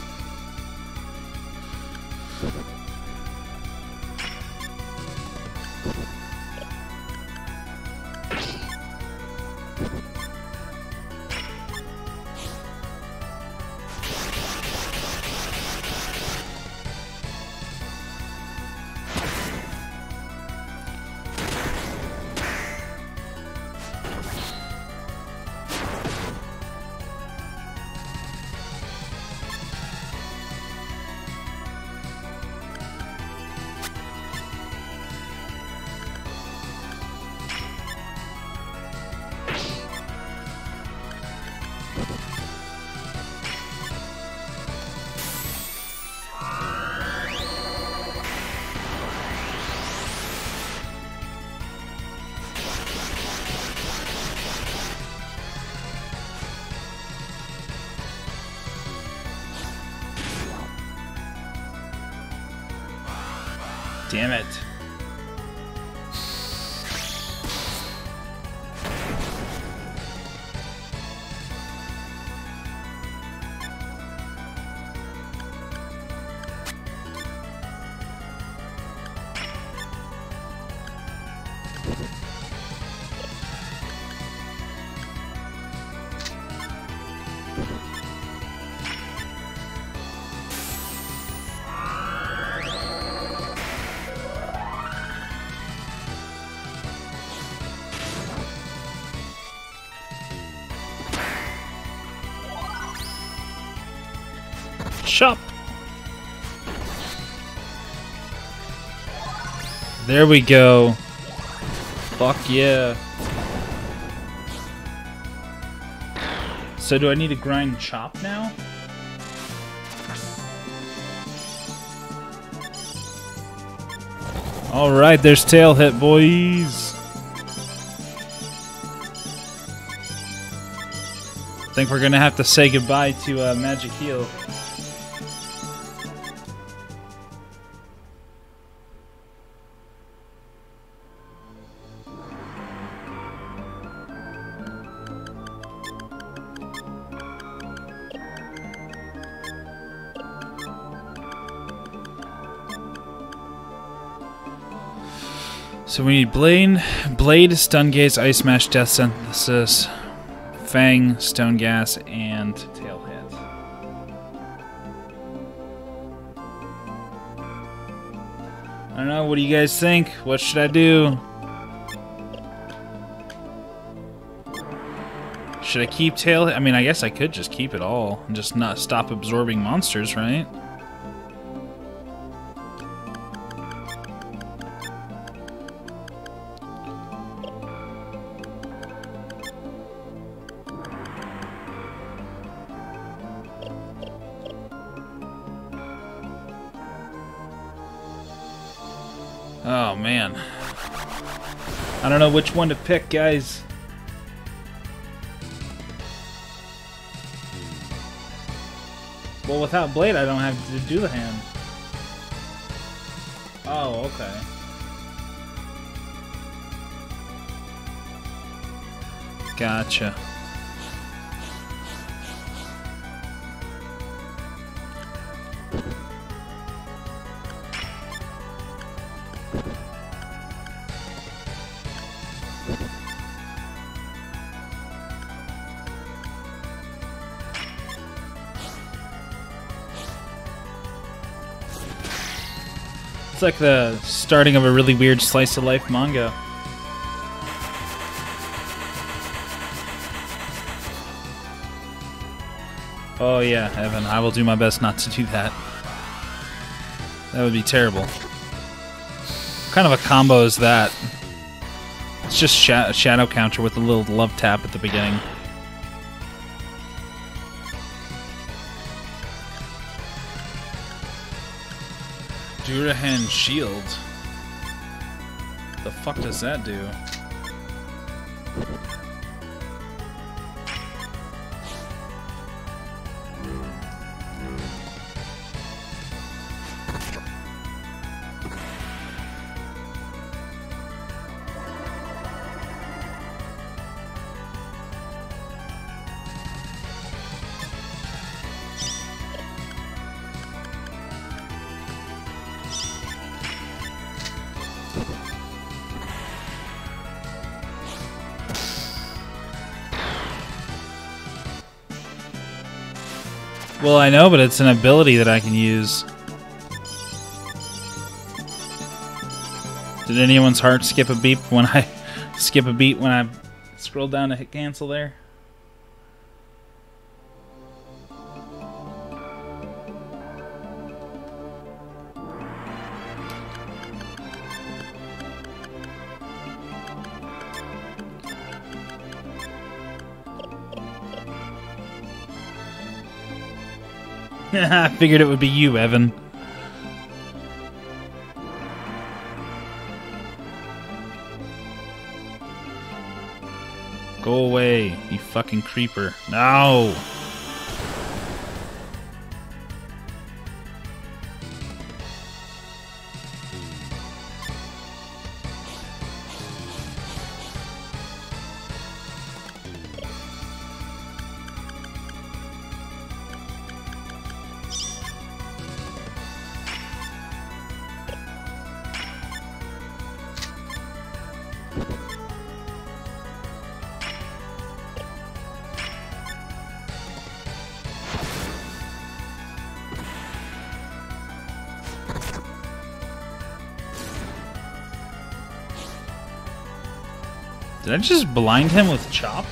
Damn it. Shop. There we go. Fuck yeah. So do I need to grind chop now? All right, there's tail hit, boys. I think we're gonna have to say goodbye to Magic Heal. So we need Blade, Stun Gaze, Ice Smash, Death Synthesis, Fang, Stone Gas, and Tail Hit. I don't know, what do you guys think? What should I do? Should I keep Tail Hit? I mean, I guess I could just keep it all and just not stop absorbing monsters, right? Oh, man. I don't know which one to pick, guys. Well, without Blade, I don't have to do the hand. Oh, okay. Gotcha. It's like the starting of a really weird slice of life manga. Oh yeah, Evan, I will do my best not to do that. That would be terrible. What kind of a combo is that? It's just shadow counter with a little love tap at the beginning. Dullahan Shield. The fuck does that do? Well, I know, but it's an ability that I can use. Did anyone's heart skip a beat when I scrolled down to hit cancel there? I figured it would be you, Evan. Go away, you fucking creeper. No! Did I just blind him with Chop?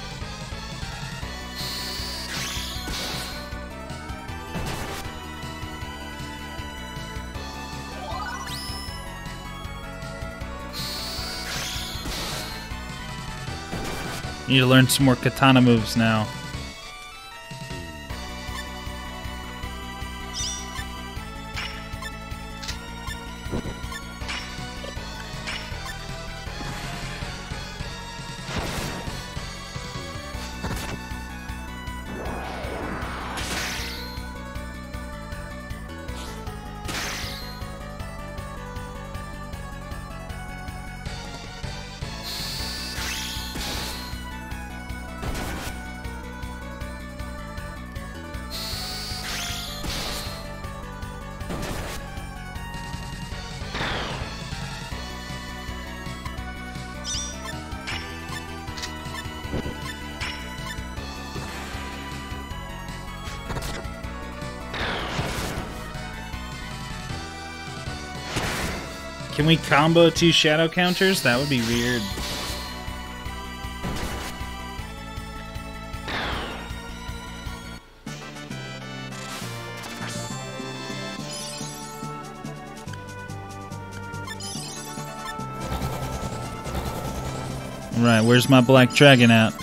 Need to learn some more katana moves now. Can we combo two shadow counters? That would be weird. Right, where's my black dragon at?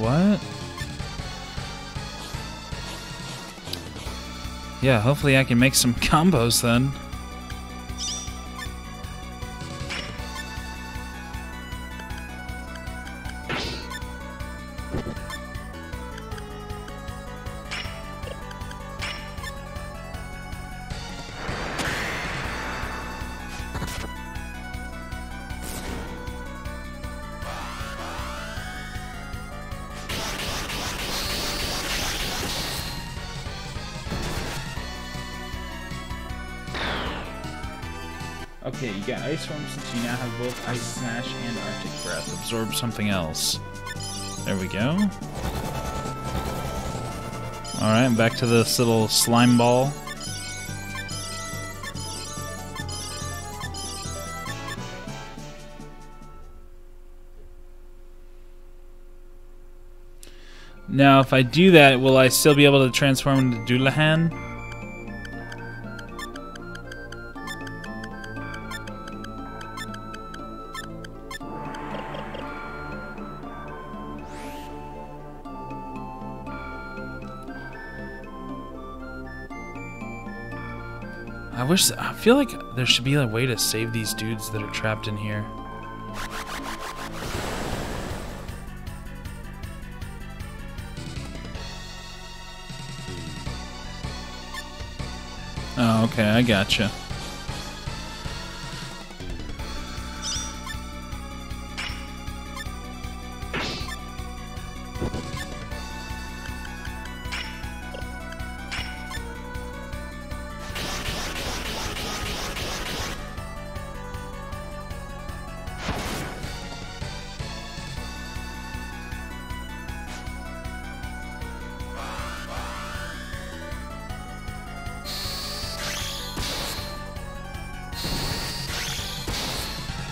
What? Yeah, hopefully I can make some combos then. Okay, you got Ice Worm since you now have both Ice Smash and Arctic Breath. Absorb something else. There we go. Alright, back to this little slime ball. Now, if I do that, will I still be able to transform into Dullahan? I wish, I feel like there should be a way to save these dudes that are trapped in here. Oh, okay, I gotcha.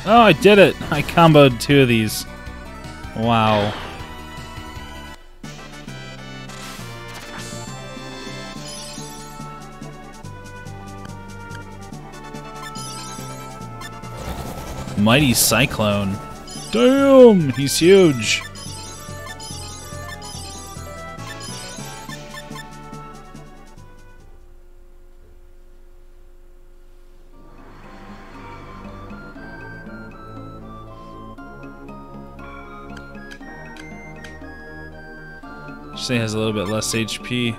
Oh, I did it! I comboed two of these. Wow. Mighty Cyclone. Damn! He's huge! It has a little bit less HP.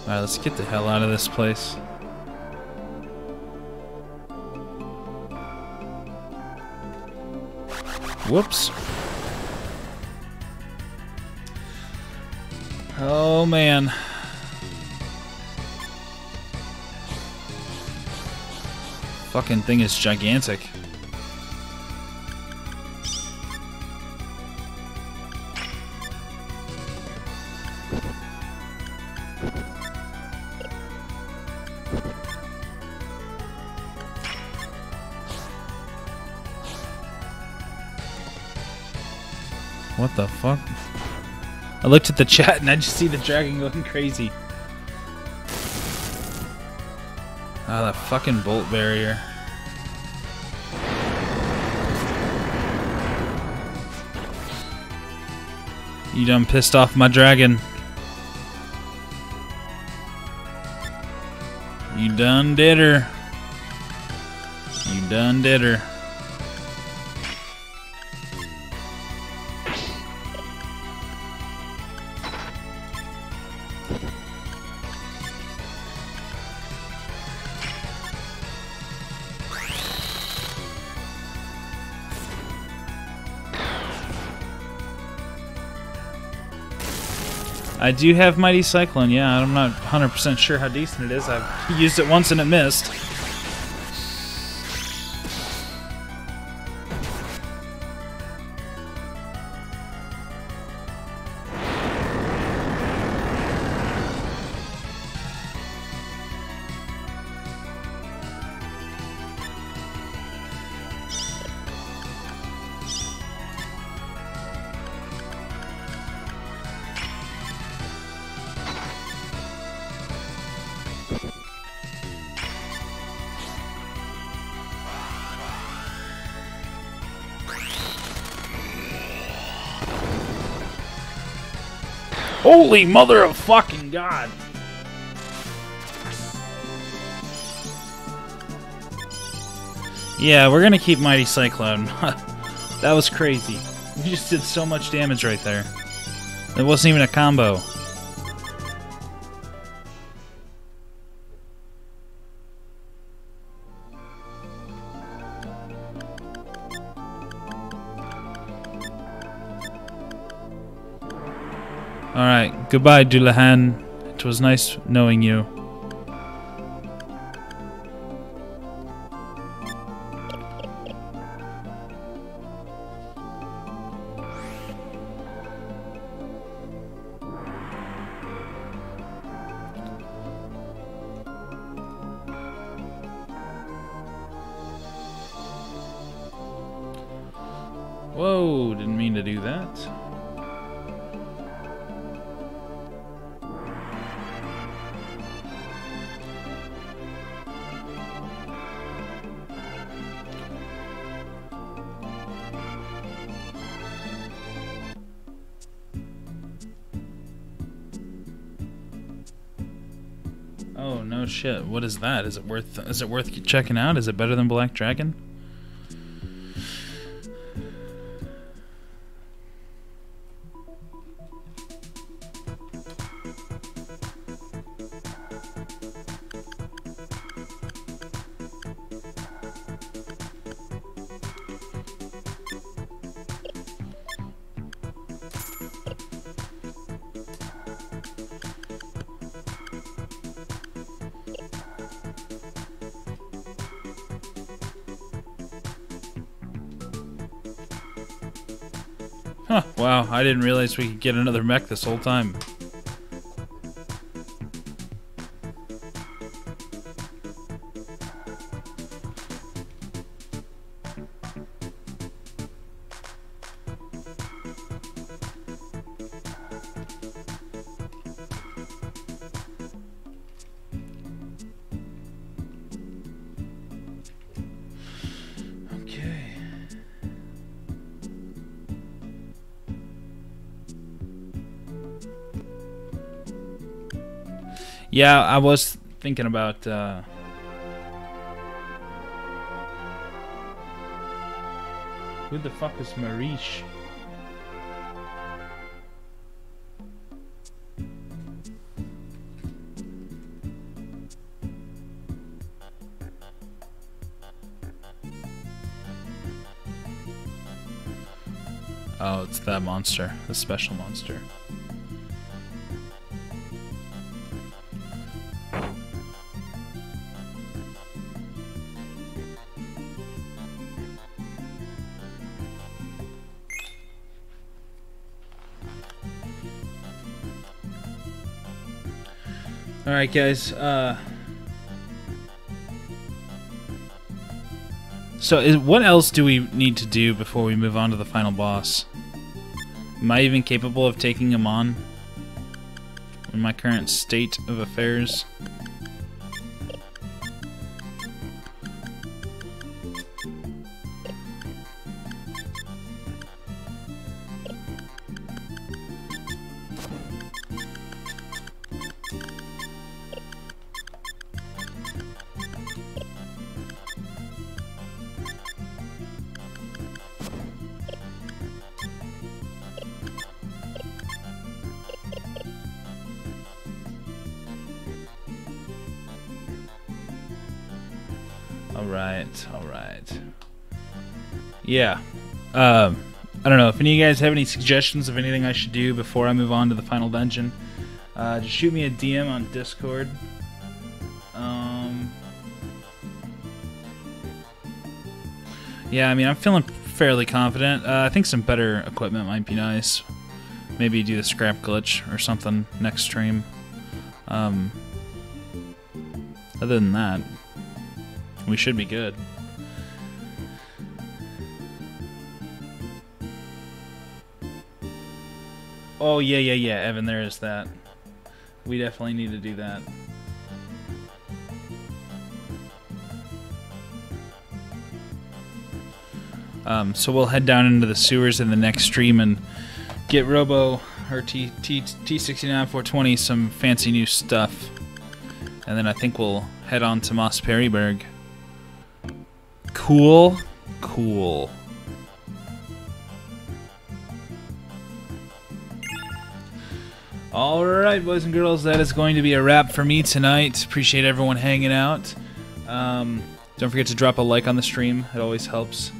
Alright, let's get the hell out of this place. Whoops. Oh man. Fucking thing is gigantic. What the fuck? I looked at the chat and I just see the dragon going crazy. Ah, that fucking bolt barrier. You done pissed off my dragon. You done did her. You done did her. I do have Mighty Cyclone, yeah. I'm not 100% sure how decent it is. I've used it once and it missed. Holy mother of fucking God! Yeah, we're gonna keep Mighty Cyclone. That was crazy. You just did so much damage right there. It wasn't even a combo. Alright, goodbye Dullahan. It was nice knowing you. Whoa, didn't mean to do that. Oh no shit, what is that? Is it worth checking out? Is it better than Black Dragon? Huh, wow, I didn't realize we could get another mech this whole time. Yeah, I was thinking about who the fuck is Marish? Oh, it's that monster, the special monster. Alright guys, what else do we need to do before we move on to the final boss? Am I even capable of taking him on? In my current state of affairs? Alright, alright. Yeah. I don't know if any of you guys have any suggestions of anything I should do before I move on to the final dungeon. Just shoot me a DM on Discord. Yeah, I mean, I'm feeling fairly confident. I think some better equipment might be nice. Maybe do the scrap glitch or something next stream. Other than that, we should be good. Oh, yeah, yeah, yeah, Evan, there is that. We definitely need to do that. So we'll head down into the sewers in the next stream and get Robo or T69 420 some fancy new stuff, and then I think we'll head on to Mosperburg. Cool, cool. All right, boys and girls, that is going to be a wrap for me tonight. Appreciate everyone hanging out. Don't forget to drop a like on the stream; it always helps.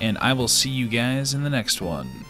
And I will see you guys in the next one.